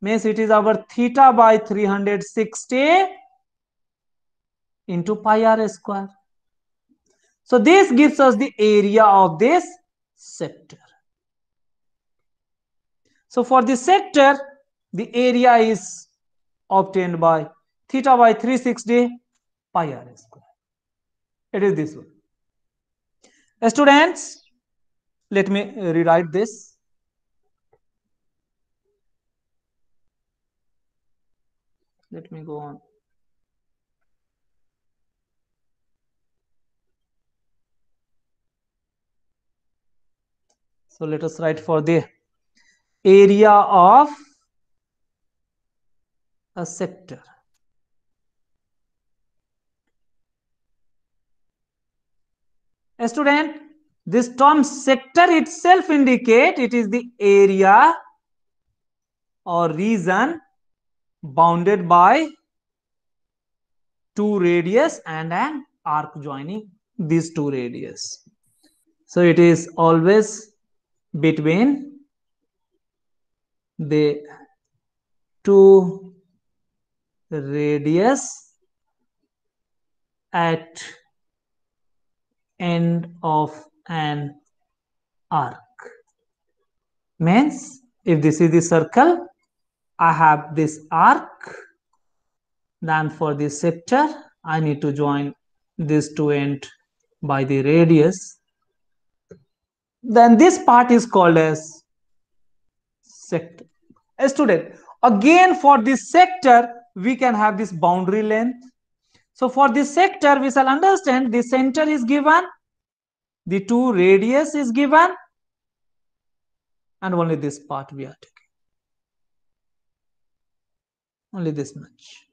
Means it is our theta by three hundred sixty into pi r square. So this gives us the area of this sector. So for this sector, the area is obtained by theta by three hundred sixty pi r square. It is this one. Students, let me rewrite this. Let me go on. So let us write for the area of a sector. A student, this term sector itself indicate it is the area or region bounded by two radius and an arc joining these two radius. So it is always between the two radius at end of an arc. Means if this is the circle, I have this arc, then for this sector I need to join these two ends by the radius. Then this part is called as sector. A student, again for this sector we can have this boundary length. So for this sector we shall understand the center is given, the two radius is given, and only this part we are taking. Only this much.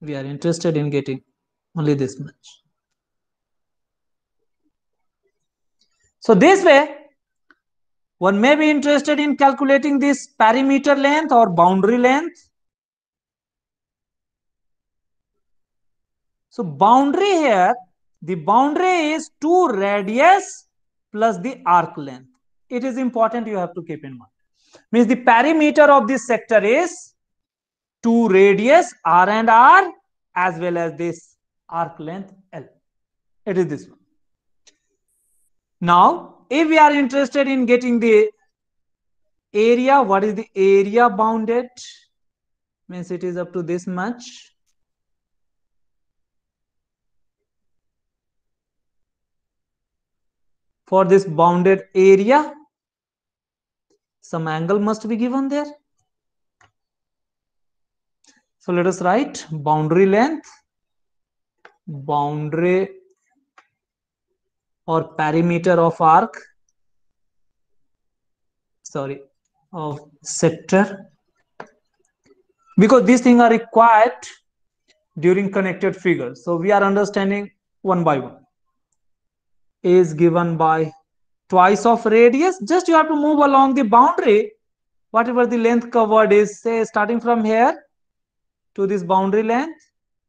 We are interested in getting only this much. So this way, one may be interested in calculating this perimeter length or boundary length. So boundary here, the boundary is two radius plus the arc length. It is important you have to keep in mind. Means the perimeter of this sector is two radius r and r as well as this arc length L. It is this one. Now, if we are interested in getting the area, what is the area bounded? Means it is up to this much. For this bounded area, some angle must be given there. So let us write boundary length, boundary or perimeter of arc, sorry, of sector, because these things are required during connected figures. So we are understanding one by one. A is given by twice of radius, just you have to move along the boundary, whatever the length covered is, say starting from here to this boundary length,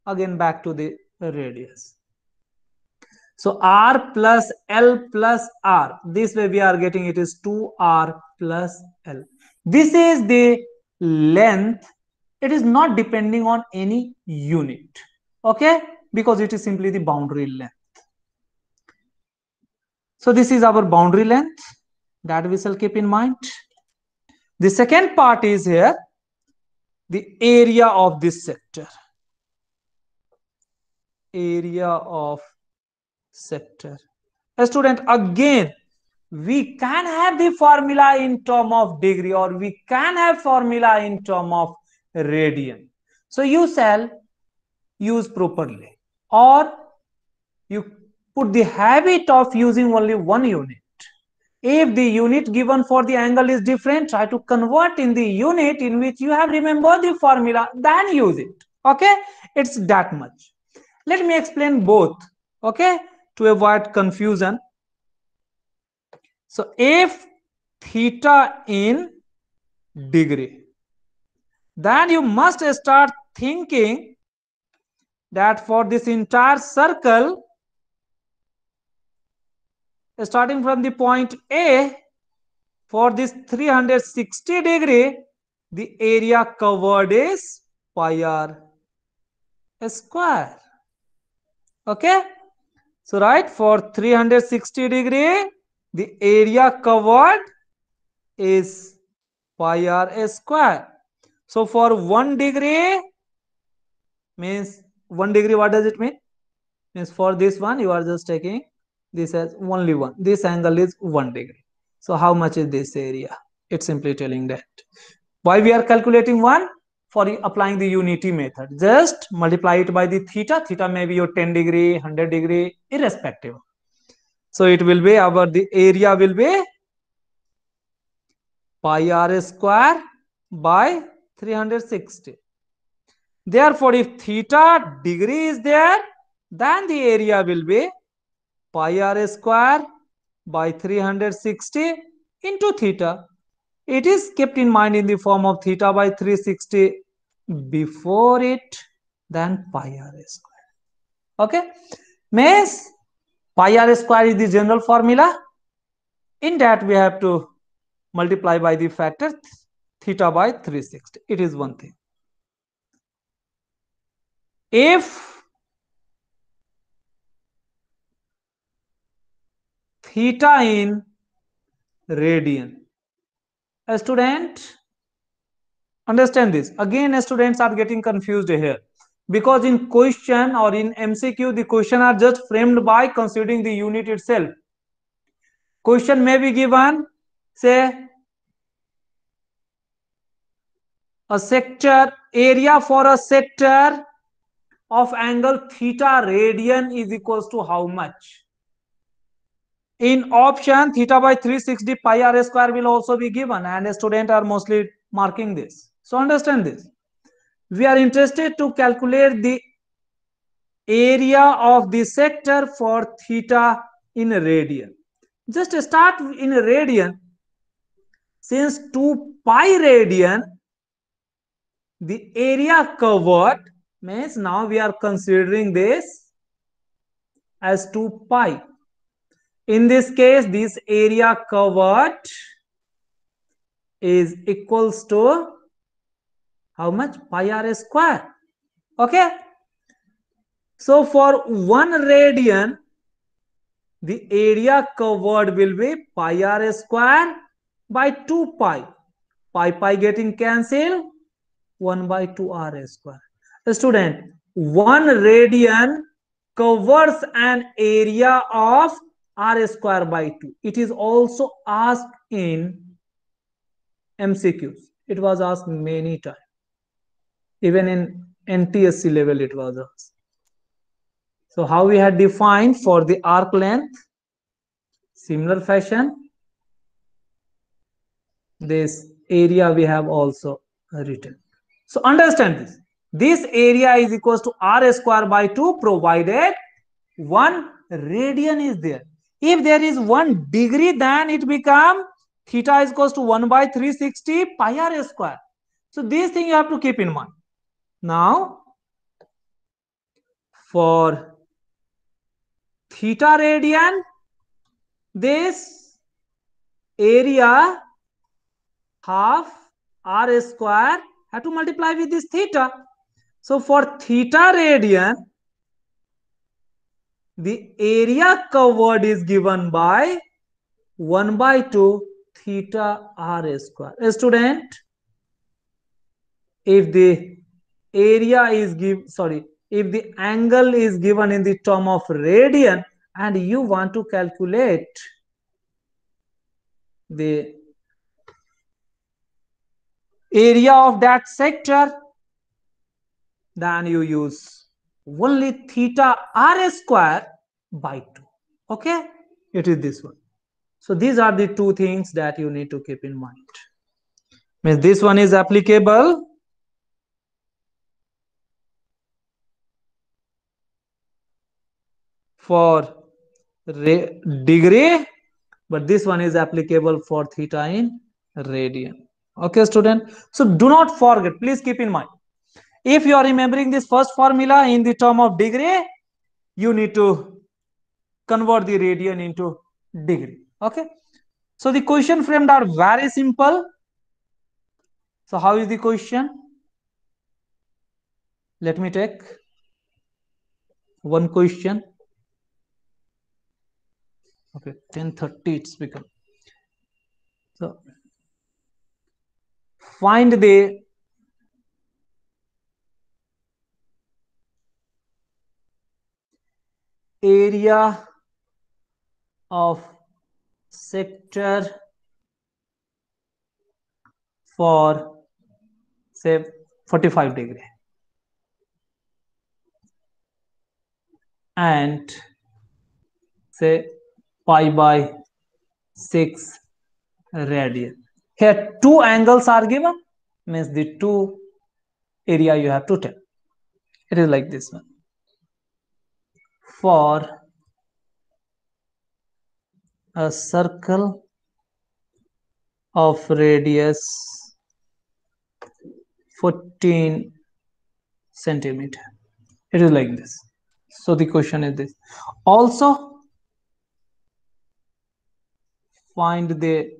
again back to the radius. So r plus L plus r, this way we are getting it is two r plus L. This is the length, it is not depending on any unit, okay, because it is simply the boundary length. So this is our boundary length, that we shall keep in mind. The second part is here, the area of this sector. Area of sector. A student, again, we can have the formula in term of degree, or we can have formula in term of radian. So you shall use properly, or you put the habit of using only one unit. If the unit given for the angle is different, try to convert in the unit in which you have remembered the formula, then use it. Okay, it's that much. Let me explain both, okay, to avoid confusion. So if theta in degree, then you must start thinking that for this entire circle, starting from the point A, for this three hundred sixty degree, the area covered is pi r square. Okay, so right, for three hundred sixty degree the area covered is pi r square. So for one degree means one degree, what does it mean? Means for this one you are just taking this as only one, this angle is one degree. So how much is this area? It's simply telling that. Why we are calculating one? For applying the unity method, just multiply it by the theta. Theta may be your ten degree, one hundred degree, irrespective. So it will be our, the area will be pi r square by three hundred sixty. Therefore, if theta degree is there, then the area will be pi r square by three hundred sixty into theta. It is kept in mind in the form of theta by three hundred sixty before it, then pi r square. Okay, means pi r square is the general formula. In that we have to multiply by the factor theta by three hundred sixty. It is one thing. If theta in radian, a student, understand this. Again, students are getting confused here, because in question or in M C Q, the question are just framed by considering the unit itself. Question may be given, say, a sector, area for a sector of angle theta radian is equals to how much? In option theta by three hundred sixty, pi r square will also be given, and students are mostly marking this. So understand this. We are interested to calculate the area of the sector for theta in radian. Just start in radian. Since two pi radian, the area covered, means now we are considering this as two pi. In this case, this area covered is equals to how much? Pi r square. Okay. So for one radian, the area covered will be pi r square by two pi. Pi pi getting cancelled, one by two r square. The student, one radian covers an area of r square by two. It is also asked in M C Qs. It was asked many times. Even in N T S E level it was asked. So how we had defined for the arc length, similar fashion, this area we have also written. So understand this. This area is equals to r square by two, provided one radian is there. If there is one degree, then it becomes theta is equals to one by three hundred sixty pi r square. So this thing you have to keep in mind. Now, for theta radian, this area half r square have to multiply with this theta. So for theta radian, the area covered is given by one by two theta r square. Student, if the area is given, sorry, if the angle is given in the term of radian and you want to calculate the area of that sector, then you use only theta r square by two. Okay, it is this one. So these are the two things that you need to keep in mind. Means this one is applicable for degree, but this one is applicable for theta in radian. Okay, student. So do not forget, please keep in mind. If you are remembering this first formula in the term of degree, you need to convert the radian into degree. Okay. So the question framed are very simple. So how is the question? Let me take one question. Okay, ten thirty it's become. So find the area of sector for say forty-five degree and say pi by six radian. Here two angles are given, means the two area you have to take. It is like this one. For a circle of radius fourteen centimeter, it is like this. So the question is this. Also find the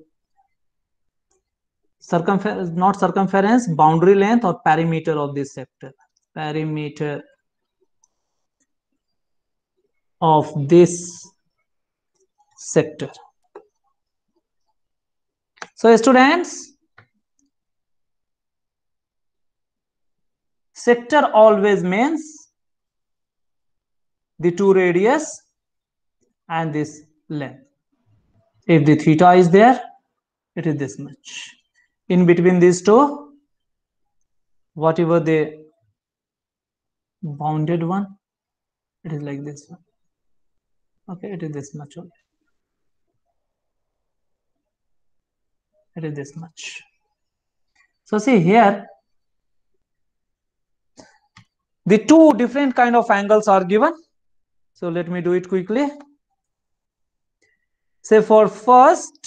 circumference, not circumference, boundary length or perimeter of this sector. Perimeter of this sector. So students, sector always means the two radius and this length. If the theta is there, it is this much. In between these two, whatever the bounded one, it is like this one. Okay, it is this much only. It is this much. So see here, the two different kind of angles are given. So let me do it quickly. Say for first,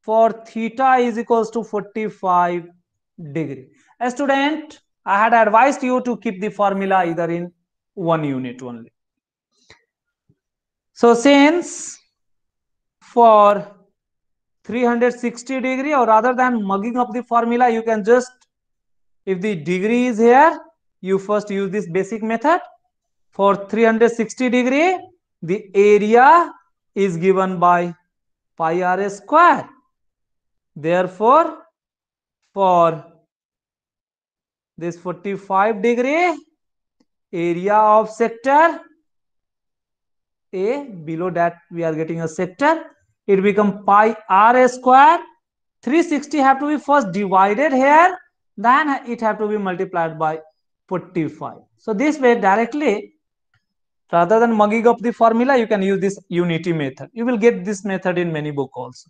for theta is equals to forty-five degree. A student, I had advised you to keep the formula either in one unit only. So since for three hundred sixty degree, or rather than mugging up the formula, you can just, if the degree is here, you first use this basic method. For three hundred sixty degree, the area is given by pi r square. Therefore, for this forty-five degree, area of sector A, below that we are getting a sector, it become pi r square. three hundred sixty have to be first divided here, then it have to be multiplied by forty-five. So this way directly, rather than mugging up the formula, you can use this unity method. You will get this method in many books also.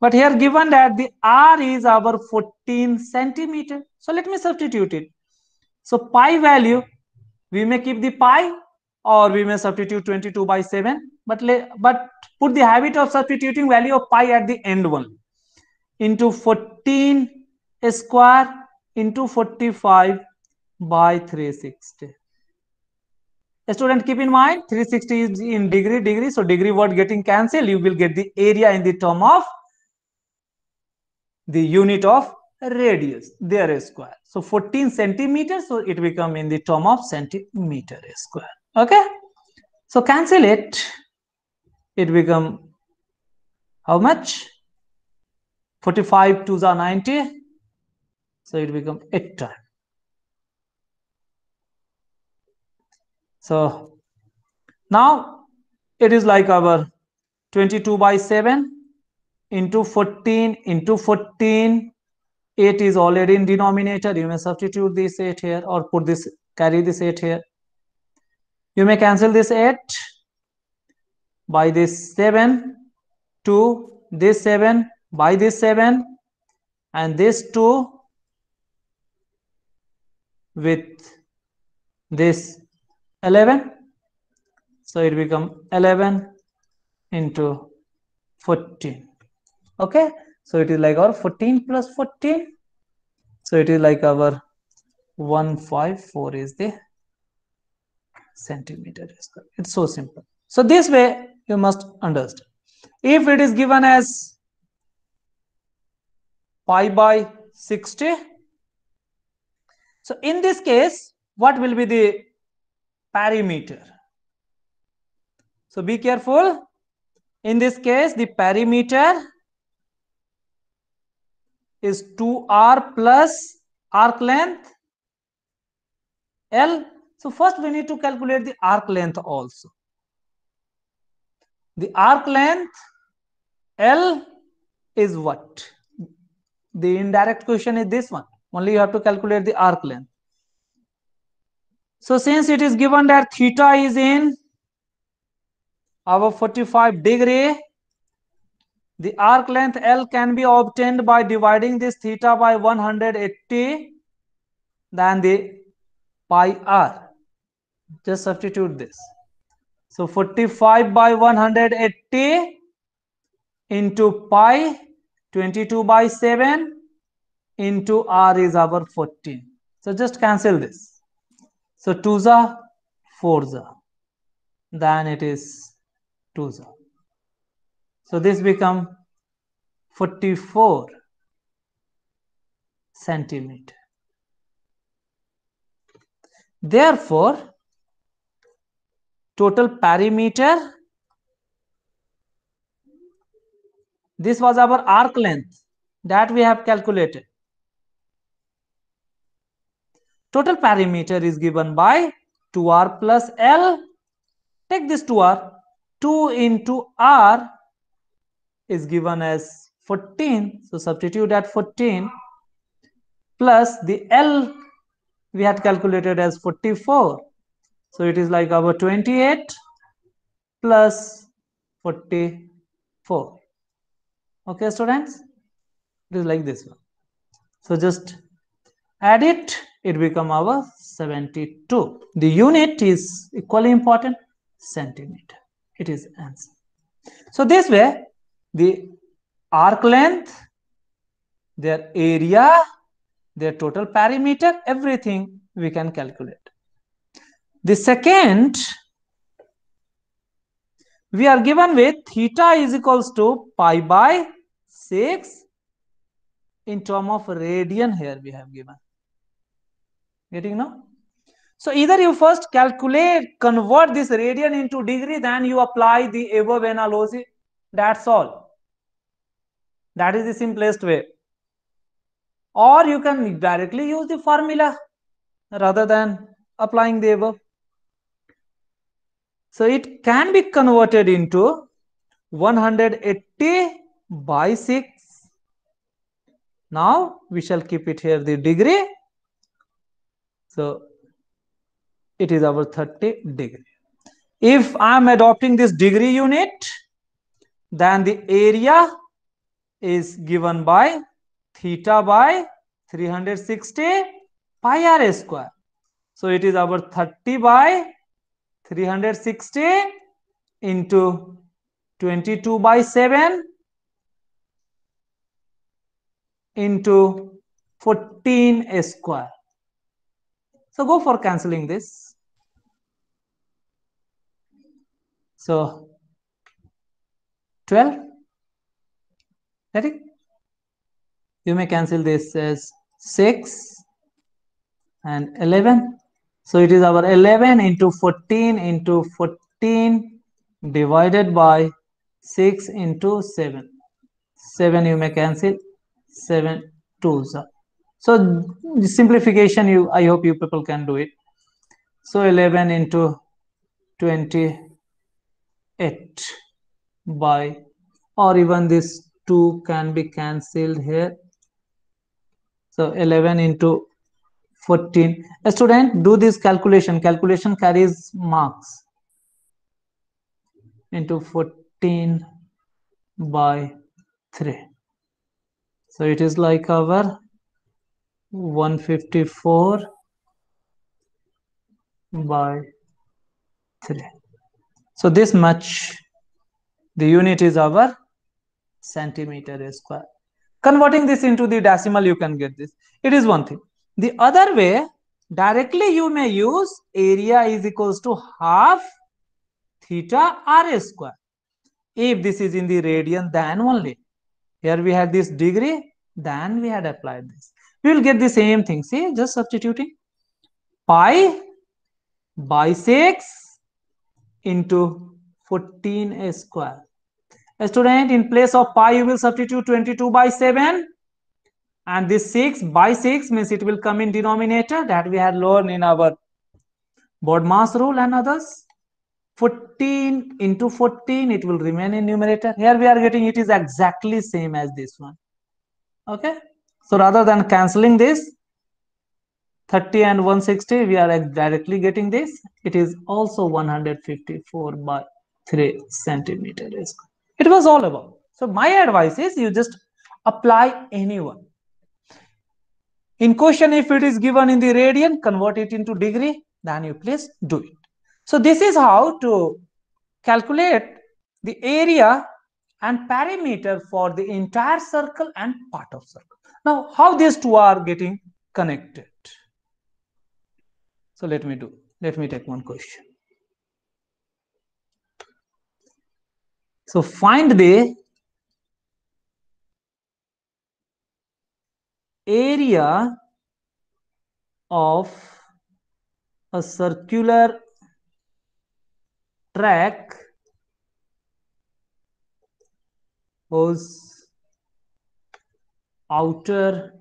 But here given that the R is our fourteen centimeter. So let me substitute it. So pi value, we may keep the pi or we may substitute twenty-two by seven. But, but put the habit of substituting value of pi at the end one into fourteen square into forty-five by three hundred sixty. A student, keep in mind three hundred sixty is in degree degree, so degree word getting cancelled, you will get the area in the term of the unit of radius, their square. So fourteen centimeter, so it become in the term of centimeter square. Okay, so cancel it, it become how much? forty-five twos are ninety, so it become eight times. So now it is like our twenty-two by seven into fourteen into fourteen. eight is already in denominator. You may substitute this eight here or put this, carry this eight here. You may cancel this eight by this seven, two, this seven by this seven, and this two with this eleven, so it become eleven into fourteen. Okay, so it is like our fourteen plus fourteen, so it is like our one hundred fifty-four is the centimeter square. It's so simple. So this way you must understand. If it is given as pi by sixty, so in this case what will be the perimeter. So be careful. In this case, the perimeter is two R plus arc length L. So first we need to calculate the arc length also. The arc length L is what? The indirect question is this one. Only you have to calculate the arc length. So since it is given that theta is in our forty-five degree, the arc length L can be obtained by dividing this theta by one hundred eighty, then the pi R. Just substitute this. So forty-five by one hundred eighty into pi, twenty-two by seven, into R is our fourteen. So just cancel this. So twoza, fourza. Then it is twoza. So this becomes forty-four centimeter. Therefore, total perimeter, this was our arc length that we have calculated. Total perimeter is given by two R plus L. Take this two R. two into R is given as fourteen. So substitute at fourteen plus the L we had calculated as forty-four. So it is like our twenty-eight plus forty-four. Okay, students? It is like this one. So just add it. It becomes our seventy-two. The unit is equally important. Centimeter. It is answer. So this way, the arc length, their area, their total perimeter, everything we can calculate. The second, we are given with theta is equals to pi by six in term of radian. Here we have given. Getting now? So either you first calculate, convert this radian into degree, then you apply the above analogy. That's all. That is the simplest way. Or you can directly use the formula rather than applying the above. So it can be converted into one hundred eighty by six. Now we shall keep it here the degree. So it is our thirty degree. If I am adopting this degree unit, then the area is given by theta by three hundred sixty pi r square. So it is our thirty by three hundred sixty into twenty-two by seven into fourteen square. So go for cancelling this. So twelve. That is. You may cancel this as six and eleven. So it is our eleven into fourteen into fourteen divided by six into seven. seven you may cancel. seven twos. So the simplification, you I hope you people can do it. So eleven into twenty-eight by, or even this two can be cancelled here. So eleven into fourteen. A student, do this calculation. Calculation carries marks. Into fourteen by three. So it is like our one hundred fifty-four by three. So this much, the unit is our centimeter square. Converting this into the decimal, you can get this. It is one thing. The other way, directly you may use area is equals to half theta r square. If this is in the radian, then only. Here we had this degree, then we had applied this. We will get the same thing. See, just substituting. Pi by six into fourteen square. Student, in place of pi you will substitute twenty two by seven and this six by six means it will come in denominator that we had learned in our board mass rule and others. fourteen into fourteen, it will remain in numerator. Here we are getting it is exactly same as this one. Okay, so rather than cancelling this thirty and one hundred sixty, we are directly getting this. It is also one hundred fifty-four by three centimeter square. It was all about. So my advice is you just apply any one. In question, if it is given in the radian, convert it into degree, then you please do it. So this is how to calculate the area and perimeter for the entire circle and part of circle. Now, how these two are getting connected? So let me do, let me take one question. So find the area of a circular track whose outer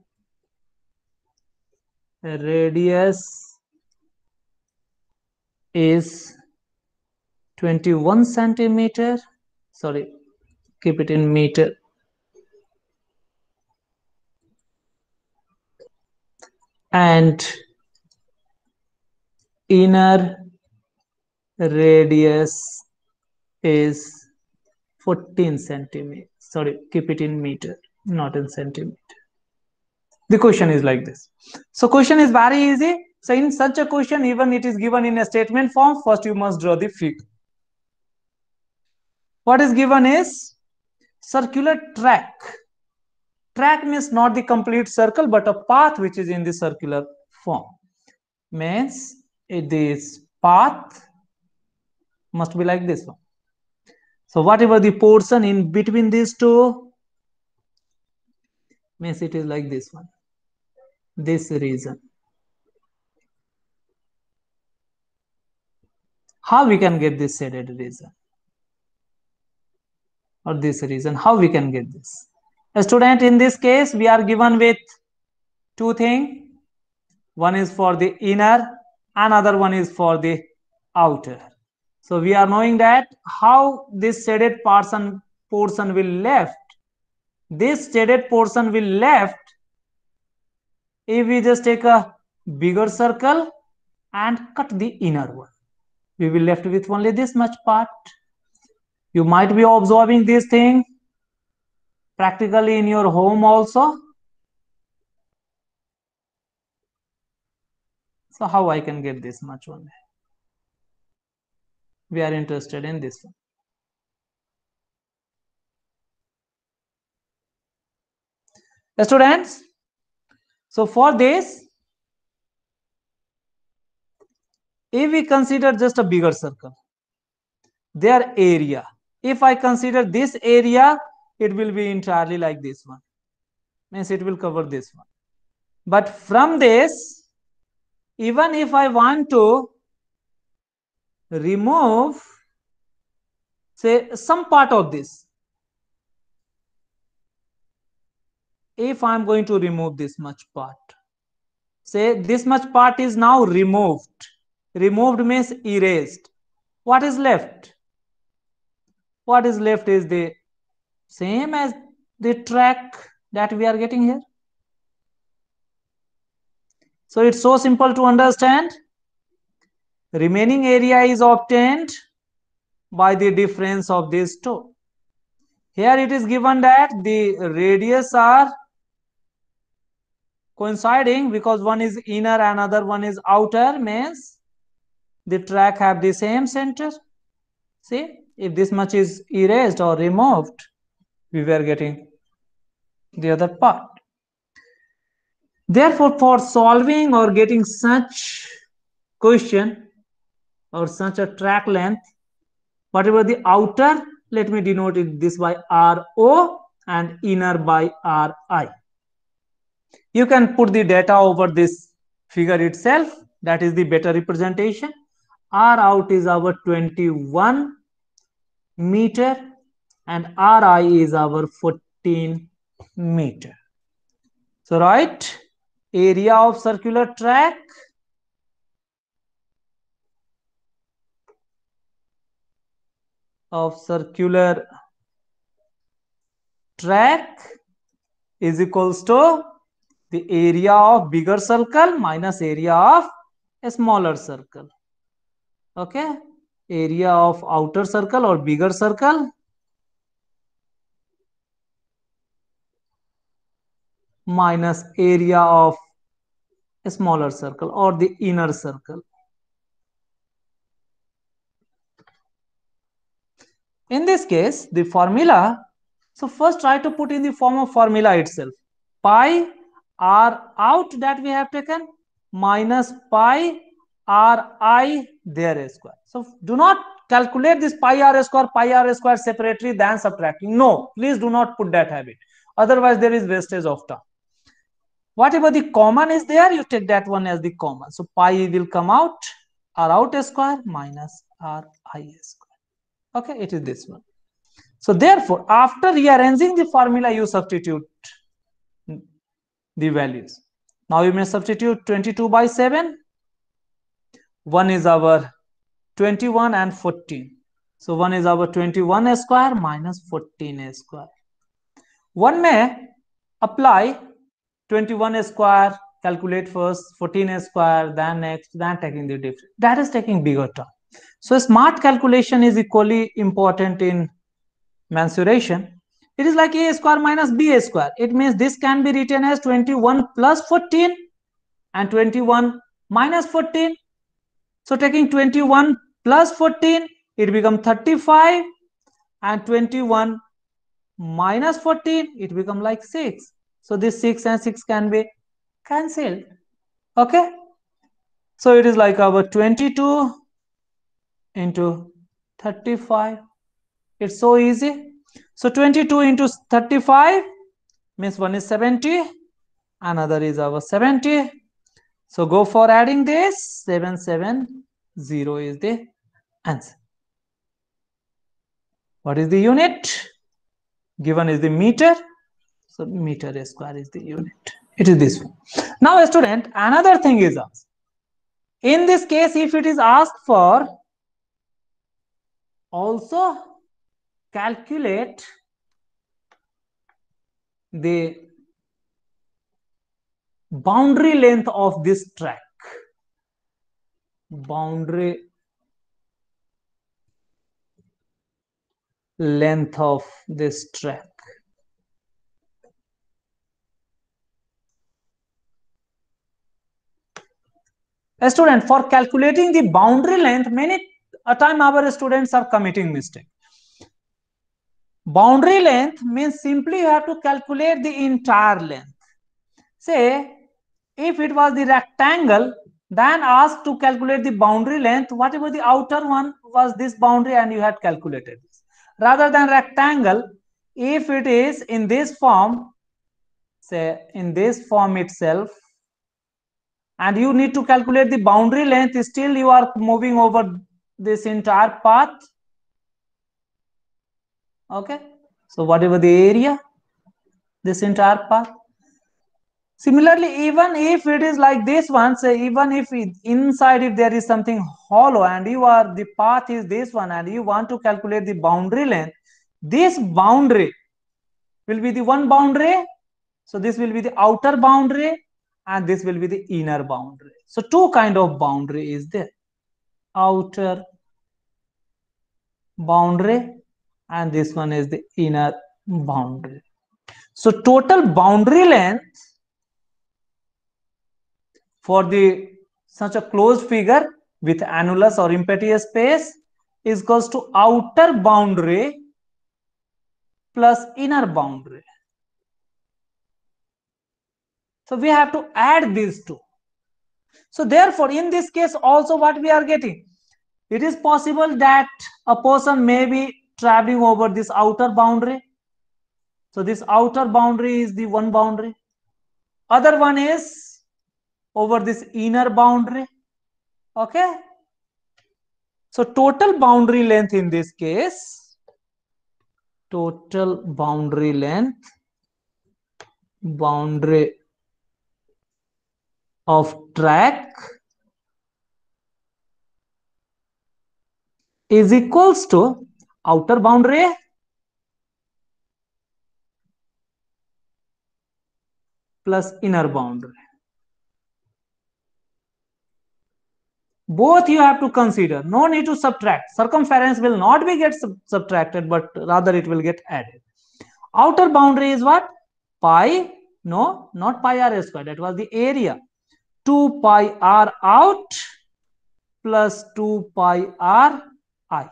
radius is twenty-one centimeter. Sorry, keep it in meter. And inner radius is fourteen centimeter. Sorry, keep it in meter, not in centimeter. The question is like this. So question is very easy. So in such a question, even it is given in a statement form, first you must draw the figure. What is given is circular track. Track means not the complete circle, but a path which is in the circular form. Means it is path must be like this one. So whatever the portion in between these two, means it is like this one. This region. How we can get this shaded region? Or this region, how we can get this? A student, in this case, we are given with two things. One is for the inner, another one is for the outer. So we are knowing that how this shaded portion portion will left. This shaded portion will left if we just take a bigger circle and cut the inner one. We will left with only this much part. You might be observing this thing practically in your home also. So how I can get this much one? We are interested in this one. Students, so for this, if we consider just a bigger circle, their area, if I consider this area, it will be entirely like this one, means it will cover this one. But from this, even if I want to remove, say, some part of this, if I'm going to remove this much part, say this much part is now removed. Removed means erased. What is left? What is left is the same as the track that we are getting here. So it's so simple to understand. Remaining area is obtained by the difference of these two. Here it is given that the radius are coinciding because one is inner and another one is outer, means the track have the same center. See, if this much is erased or removed, we were getting the other part. Therefore, for solving or getting such question or such a track length, whatever the outer, let me denote it this by R O and inner by R I. You can put the data over this figure itself. That is the better representation. R out is our twenty-one meter and R I is our fourteen meter. So right, area of circular track of circular track is equals to the area of bigger circle minus area of a smaller circle. Okay, area of outer circle or bigger circle minus area of a smaller circle or the inner circle. In this case, the formula, so first try to put in the form of formula itself. Pi R out that we have taken minus pi R I their square. So do not calculate this pi R square, pi R square separately than subtracting. No, please do not put that habit. Otherwise there is wastage of time. Whatever the common is there, you take that one as the common. So pi will come out R out square minus R I square. Okay, it is this one. So therefore, after rearranging the formula, you substitute the values. Now you may substitute twenty-two by seven. one is our twenty-one and fourteen. So one is our twenty-one square minus fourteen square. One may apply twenty-one square, calculate first, fourteen square, then next, then taking the difference. That is taking bigger term. So smart calculation is equally important in mensuration. It is like a square minus b square. It means this can be written as twenty-one plus fourteen and twenty-one minus fourteen. So taking twenty-one plus fourteen, it becomes thirty-five, and twenty-one minus fourteen, it becomes like six. So this six and six can be cancelled. Okay. So it is like our twenty-two into thirty-five. It's so easy. So twenty-two into thirty-five means one is seventy, another is our seventy. So go for adding this. Seven seven zero is the answer. What is the unit? Given is the meter. So meter square is the unit. It is this one. Now student, another thing is asked. In this case, if it is asked for also calculate the boundary length of this track. Boundary length of this track. A student, for calculating the boundary length, many a time our students are committing mistake. Boundary length means simply you have to calculate the entire length. Say, if it was the rectangle, then asked to calculate the boundary length, whatever the outer one was this boundary and you had calculated this. Rather than rectangle, if it is in this form, say in this form itself, and you need to calculate the boundary length, still you are moving over this entire path. Okay, so whatever the area, this entire path. Similarly, even if it is like this one, say even if it, inside if there is something hollow and you are, the path is this one and you want to calculate the boundary length, this boundary will be the one boundary. So this will be the outer boundary and this will be the inner boundary. So two kind of boundary is there. Outer boundary and this one is the inner boundary. So total boundary length for the such a closed figure with annulus or impetus space is equals to outer boundary plus inner boundary. So we have to add these two. So therefore, in this case also what we are getting, it is possible that a person may be traveling over this outer boundary. So this outer boundary is the one boundary. Other one is over this inner boundary. Okay. So total boundary length in this case, total boundary length, boundary of track is equals to outer boundary plus inner boundary. Both you have to consider, no need to subtract. Circumference will not be get sub subtracted, but rather it will get added. Outer boundary is what? Pi, no, not pi r square, that was the area. two pi r out plus two pi r I.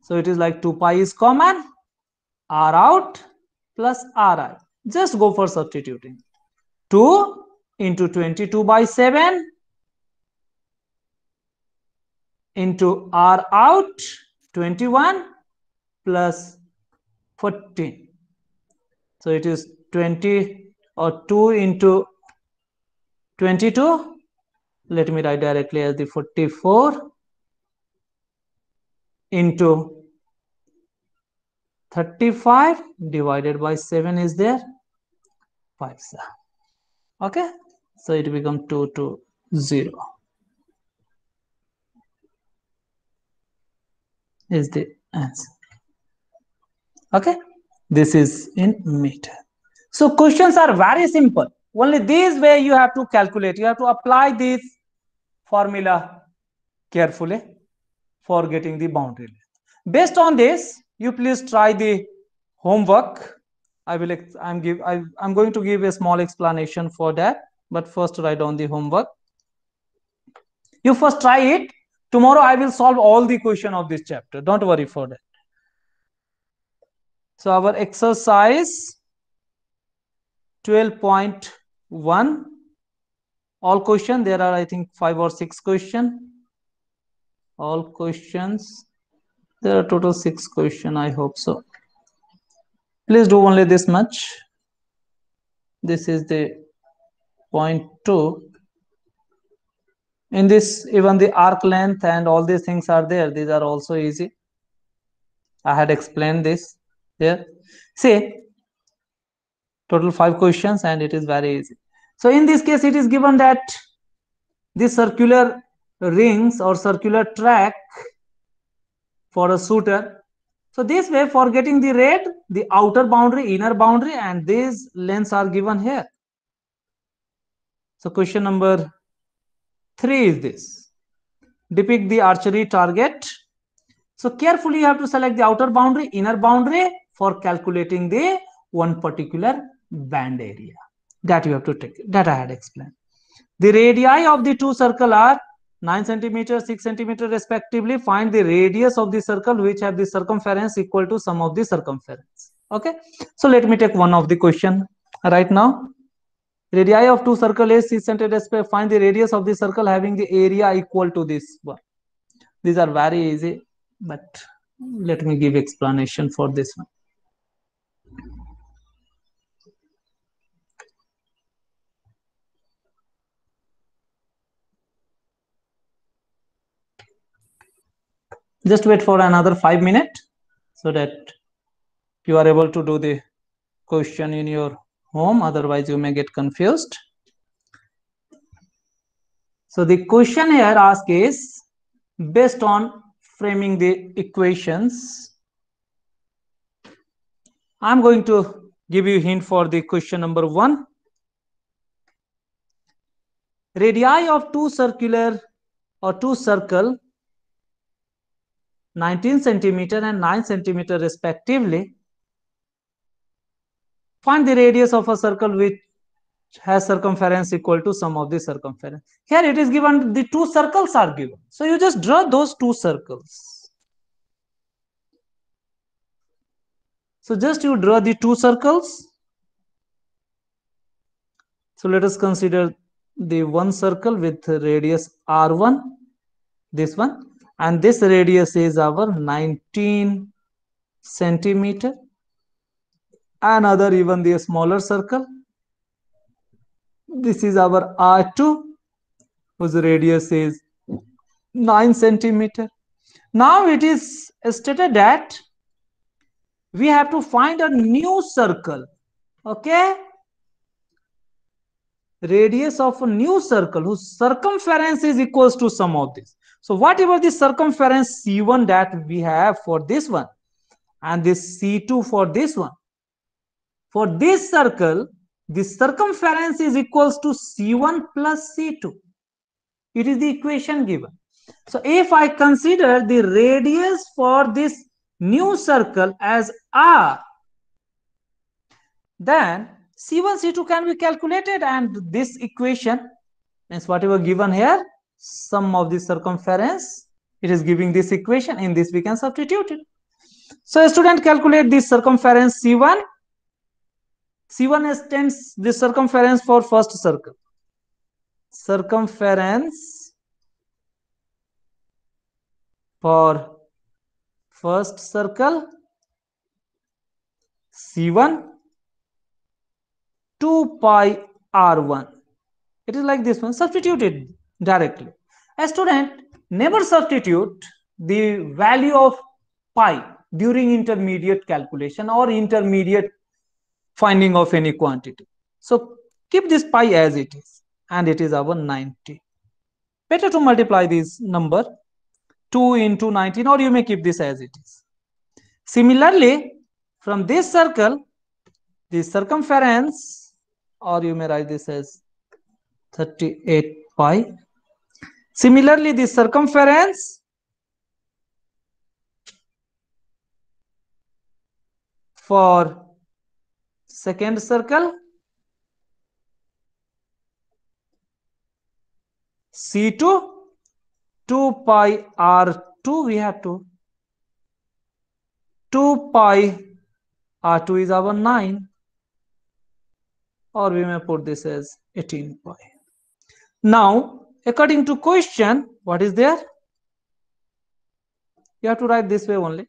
So it is like two pi is common, r out plus r I. Just go for substituting. two into twenty-two by seven into r out twenty-one plus fourteen. So it is twenty or two into twenty-two. Let me write directly as the forty-four into thirty-five divided by seven is there. five. Okay. So it becomes two to zero. Is the answer. Okay, this is in meter. So questions are very simple. Only this way you have to calculate. You have to apply this formula carefully for getting the boundary length. Based on this, you please try the homework. I will. I'm give. I, I'm going to give a small explanation for that. But first, write down the homework. You first try it. Tomorrow I will solve all the question of this chapter. Don't worry for that. So our exercise twelve point one, all question, there are I think five or six question. All questions, there are total six question, I hope so. Please do only this much. This is the point two. In this, even the arc length and all these things are there. These are also easy. I had explained this here. See, total five questions and it is very easy. So in this case, it is given that the circular rings or circular track for a shooter. So this way, for getting the red, the outer boundary, inner boundary, and these lengths are given here. So question number three is this. Depict the archery target. So carefully you have to select the outer boundary, inner boundary for calculating the one particular band area. That you have to take, that I had explained. The radii of the two circles are nine centimeters, six centimeters respectively. Find the radius of the circle which have the circumference equal to sum of the circumference. Okay. So let me take one of the question right now. Radii of two circles is six centimeters. Find the radius of the circle having the area equal to this one. These are very easy, but let me give explanation for this one. Just wait for another five minutes so that you are able to do the question in your home, otherwise you may get confused. So the question here asked is based on framing the equations. I'm going to give you a hint for the question number one. Radii of two circular or two circle nineteen centimeter and nine centimeter respectively. Find the radius of a circle which has circumference equal to sum of the circumference. Here it is given, the two circles are given. So you just draw those two circles. So just you draw the two circles. So let us consider the one circle with radius R one, this one. And this radius is our nineteen centimeter. Another even the smaller circle. This is our R two whose radius is nine centimeter. Now it is stated that we have to find a new circle. Okay, radius of a new circle whose circumference is equals to sum of this. So whatever the circumference C one that we have for this one and this C two for this one, for this circle, the circumference is equals to C one plus C two. It is the equation given. So if I consider the radius for this new circle as R, then C one, C two can be calculated, and this equation means whatever given here, sum of the circumference, it is giving this equation. In this we can substitute it. So a student calculate this circumference C one. C one extends the circumference for first circle. Circumference for first circle C one, two pi R one. It is like this one. Substitute it directly. A student never substitute the value of pi during intermediate calculation or intermediate finding of any quantity. So keep this pi as it is, and it is our ninety. Better to multiply this number two into nineteen, or you may keep this as it is. Similarly, from this circle, the circumference, or you may write this as thirty-eight pi. Similarly, the circumference for second circle C two, two pi R two, we have to, two pi R two is our nine, or we may put this as eighteen pi. Now, according to question, what is there? You have to write this way only.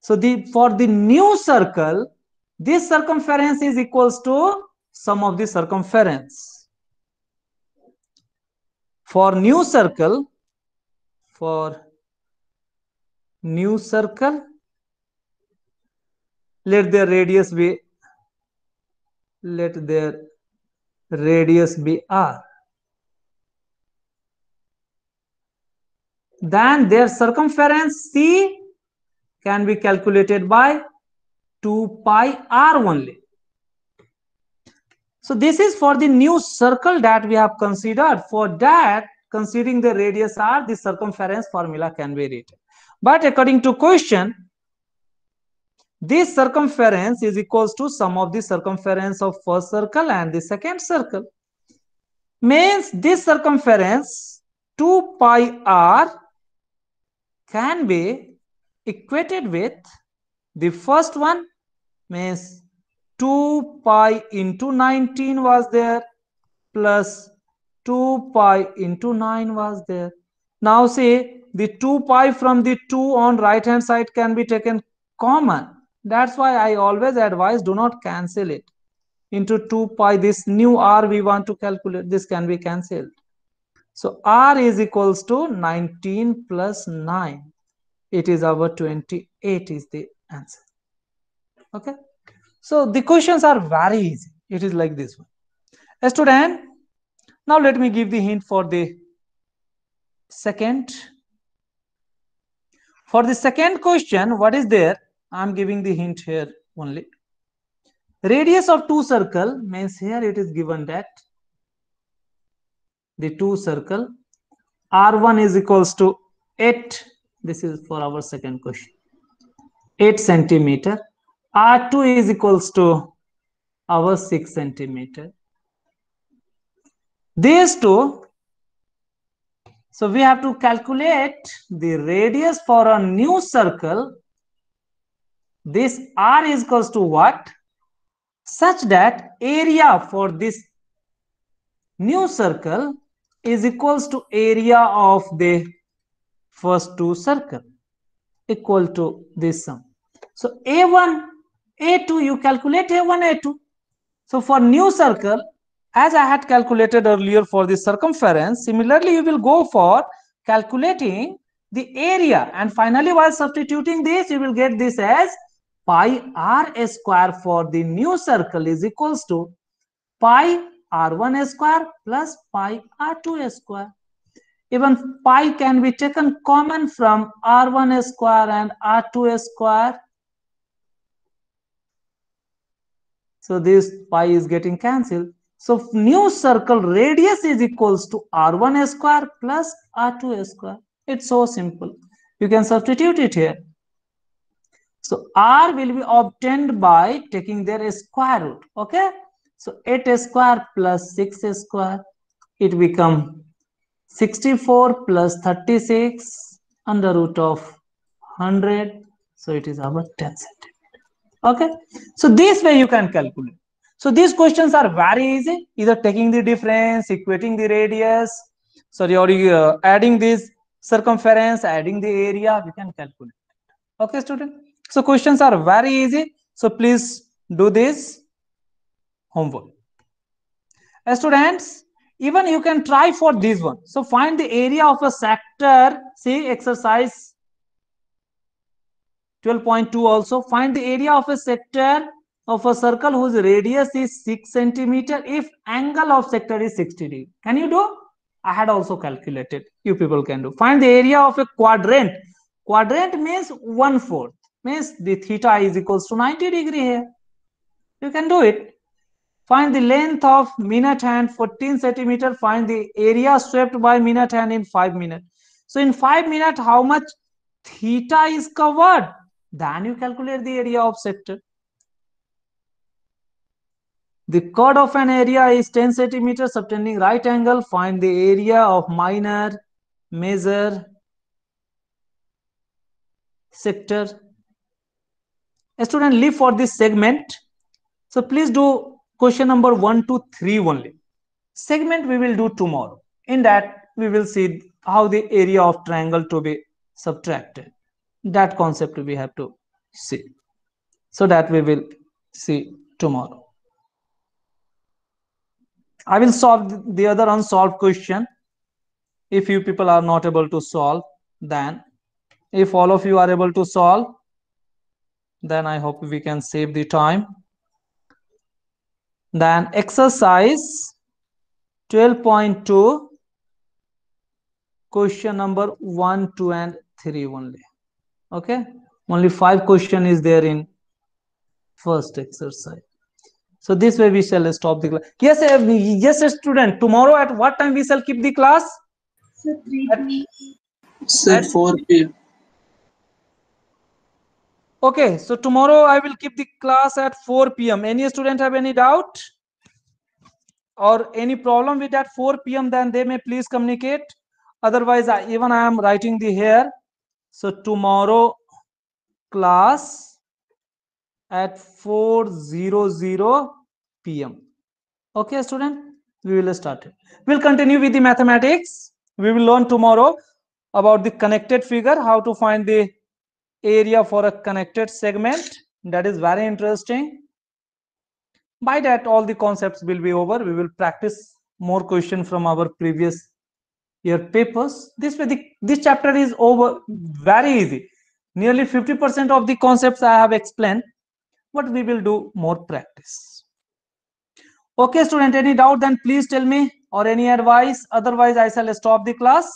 So the for the new circle, this circumference is equals to sum of the circumference. For new circle, for new circle, let their radius be, let their radius be R. Then their circumference C can be calculated by two pi R only. So this is for the new circle that we have considered. For that, considering the radius R, the circumference formula can be written. But according to question, this circumference is equals to sum of the circumference of first circle and the second circle. Means this circumference two pi R can be equated with the first one, means two pi into nineteen was there, plus two pi into nine was there. Now see, the two pi from the two on right hand side can be taken common. That's why I always advise, do not cancel it. Into two pi, this new R we want to calculate, this can be cancelled. So R is equals to nineteen plus nine. It is our twenty-eight is the answer. Okay. So the questions are very easy. It is like this one. A student, now let me give the hint for the second. For the second question, what is there? I am giving the hint here only. Radius of two circle, means here it is given that the two circle R one is equals to eight. This is for our second question. eight centimeter. R two is equals to our six centimeter. These two. So we have to calculate the radius for a new circle. This R is equals to what? Such that area for this new circle is equals to area of the first two circle, equal to this sum. So A one, A two, you calculate A one, A two. So for new circle, as I had calculated earlier for the circumference, similarly you will go for calculating the area, and finally while substituting this you will get this as pi r square for the new circle is equals to pi r one square plus pi r two square. Even pi can be taken common from r one square and r two square. So this pi is getting cancelled. So new circle radius is equals to r one square plus r two square. It's so simple. You can substitute it here. So r will be obtained by taking their square root. Okay. So eight square plus six square. It becomes sixty-four plus thirty-six under root of one hundred. So it is about ten centimeters. Okay. So this way you can calculate. So these questions are very easy. Either taking the difference, equating the radius, sorry, or uh, adding this circumference, adding the area, we can calculate. Okay, student. So questions are very easy. So please do this homework. As students, even you can try for this one. So find the area of a sector. See exercise twelve point two also. Find the area of a sector of a circle whose radius is six centimeters if angle of sector is sixty degrees. Can you do? I had also calculated. You people can do. Find the area of a quadrant. Quadrant means one fourth. Means the theta is equals to ninety degrees here. You can do it. Find the length of minute hand fourteen centimeters. Find the area swept by minute hand in five minutes. So in five minutes, how much theta is covered? Then you calculate the area of sector. The chord of an area is ten centimeters, subtending right angle. Find the area of minor, major, sector. A student, leave for this segment. So please do question number one, two, three only. Segment we will do tomorrow. In that, we will see how the area of triangle to be subtracted. That concept we have to see. So that we will see tomorrow. I will solve the other unsolved question. If you people are not able to solve, then if all of you are able to solve, then I hope we can save the time. Then exercise twelve point two, question number one, two and three only. Okay. Only five question is there in first exercise. So this way we shall stop the class. Yes, yes, student. Tomorrow at what time we shall keep the class? Sir, three P M. four P M. Okay, so tomorrow I will keep the class at four P M Any student have any doubt or any problem with that four P M Then they may please communicate. Otherwise, I, even I am writing the here. So tomorrow class at four P M Okay, student, we will start it. We'll continue with the mathematics. We will learn tomorrow about the connected figure, how to find the area for a connected segment. That is very interesting. By that, all the concepts will be over. We will practice more questions from our previous year papers. This way, the, this chapter is over. Very easy. Nearly fifty percent of the concepts I have explained. But we will do more practice. Okay, student, any doubt then please tell me or any advice. Otherwise, I shall stop the class.